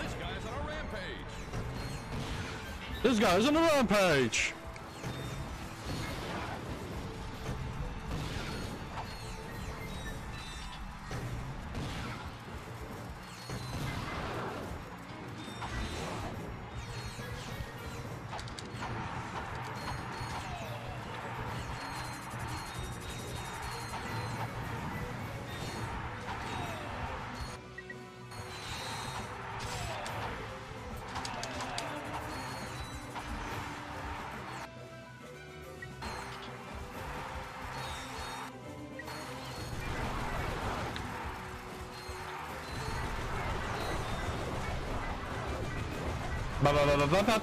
This guy's on a rampage. This guy's on a rampage. Ba ba ba ba ba ba.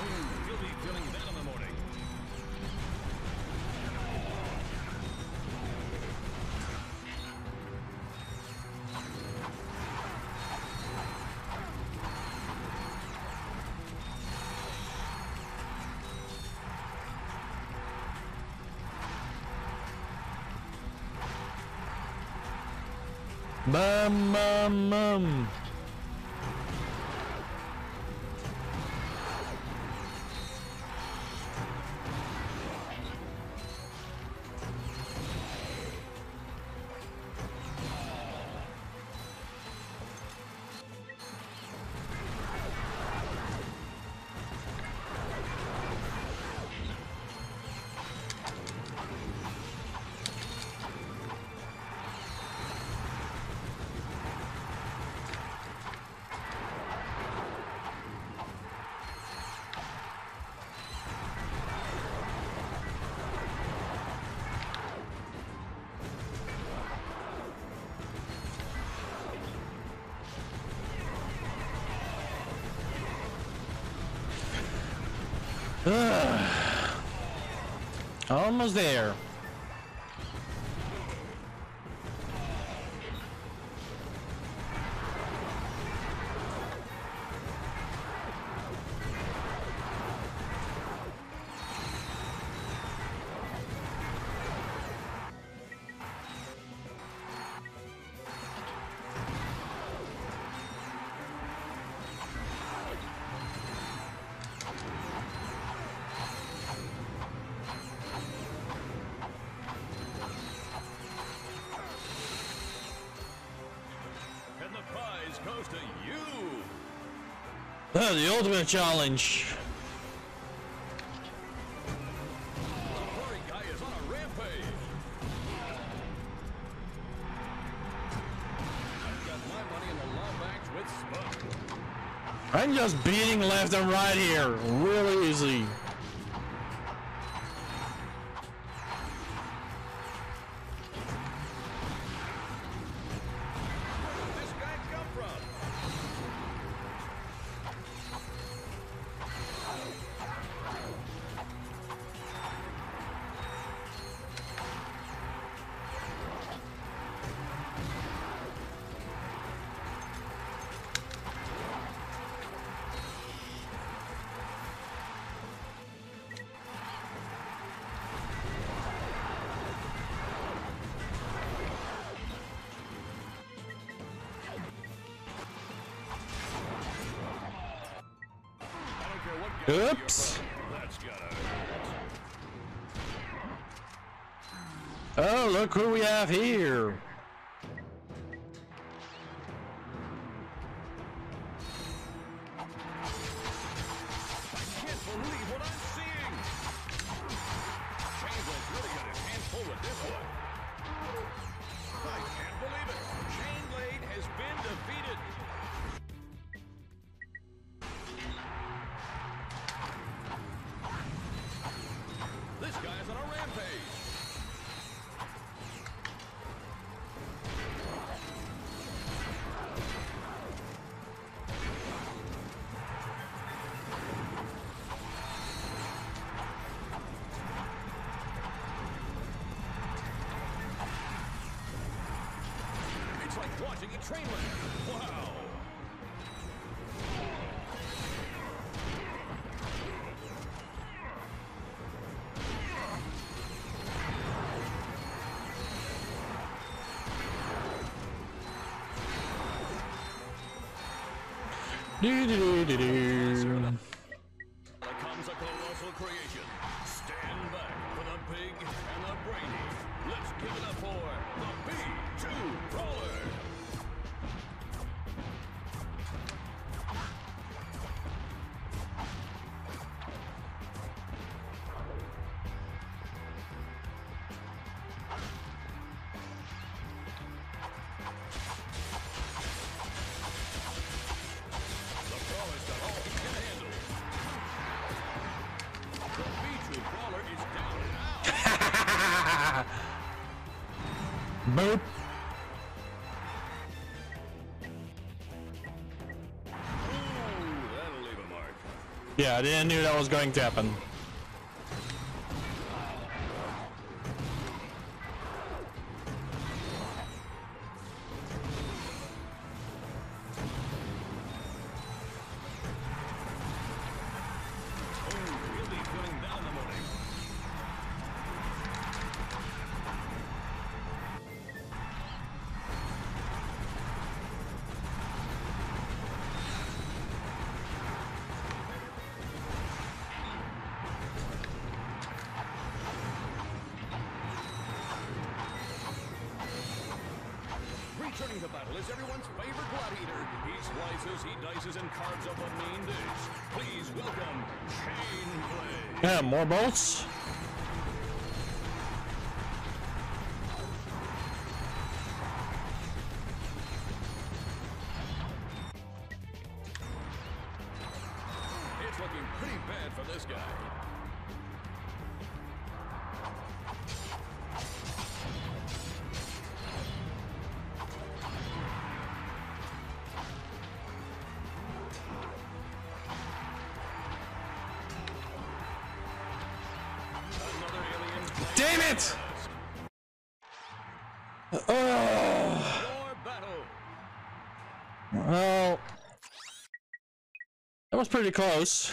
You'll be feeling that in the morning. Bum. Almost there. The ultimate challenge. I'm just beating left and right here, really easy. Oops. Oh, look who we have here. Boop. Yeah, I didn't know that was going to happen. Returning to battle is everyone's favorite blood eater. He slices, he dices, and carves up a mean dish. Please welcome Chainblade. Yeah, more bolts. It's looking pretty bad for this guy. Well, that was pretty close.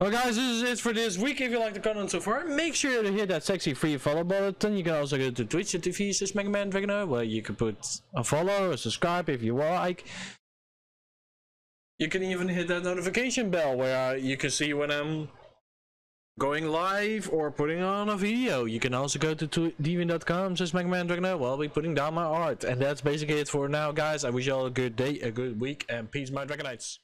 Well, guys, this is it for this week. If you like the content so far, make sure to hit that sexy free follow button. You can also go to Twitch.tv / MegaDragonoid, where you can put a follow or subscribe if you like. You can even hit that notification bell where you can see when I'm going live or putting on a video. You can also go to deviantart.com / MegaDragonoid. Well, I'll be putting down my art. And that's basically it for now, guys. I wish you all a good day, a good week, and peace, my Dragonites.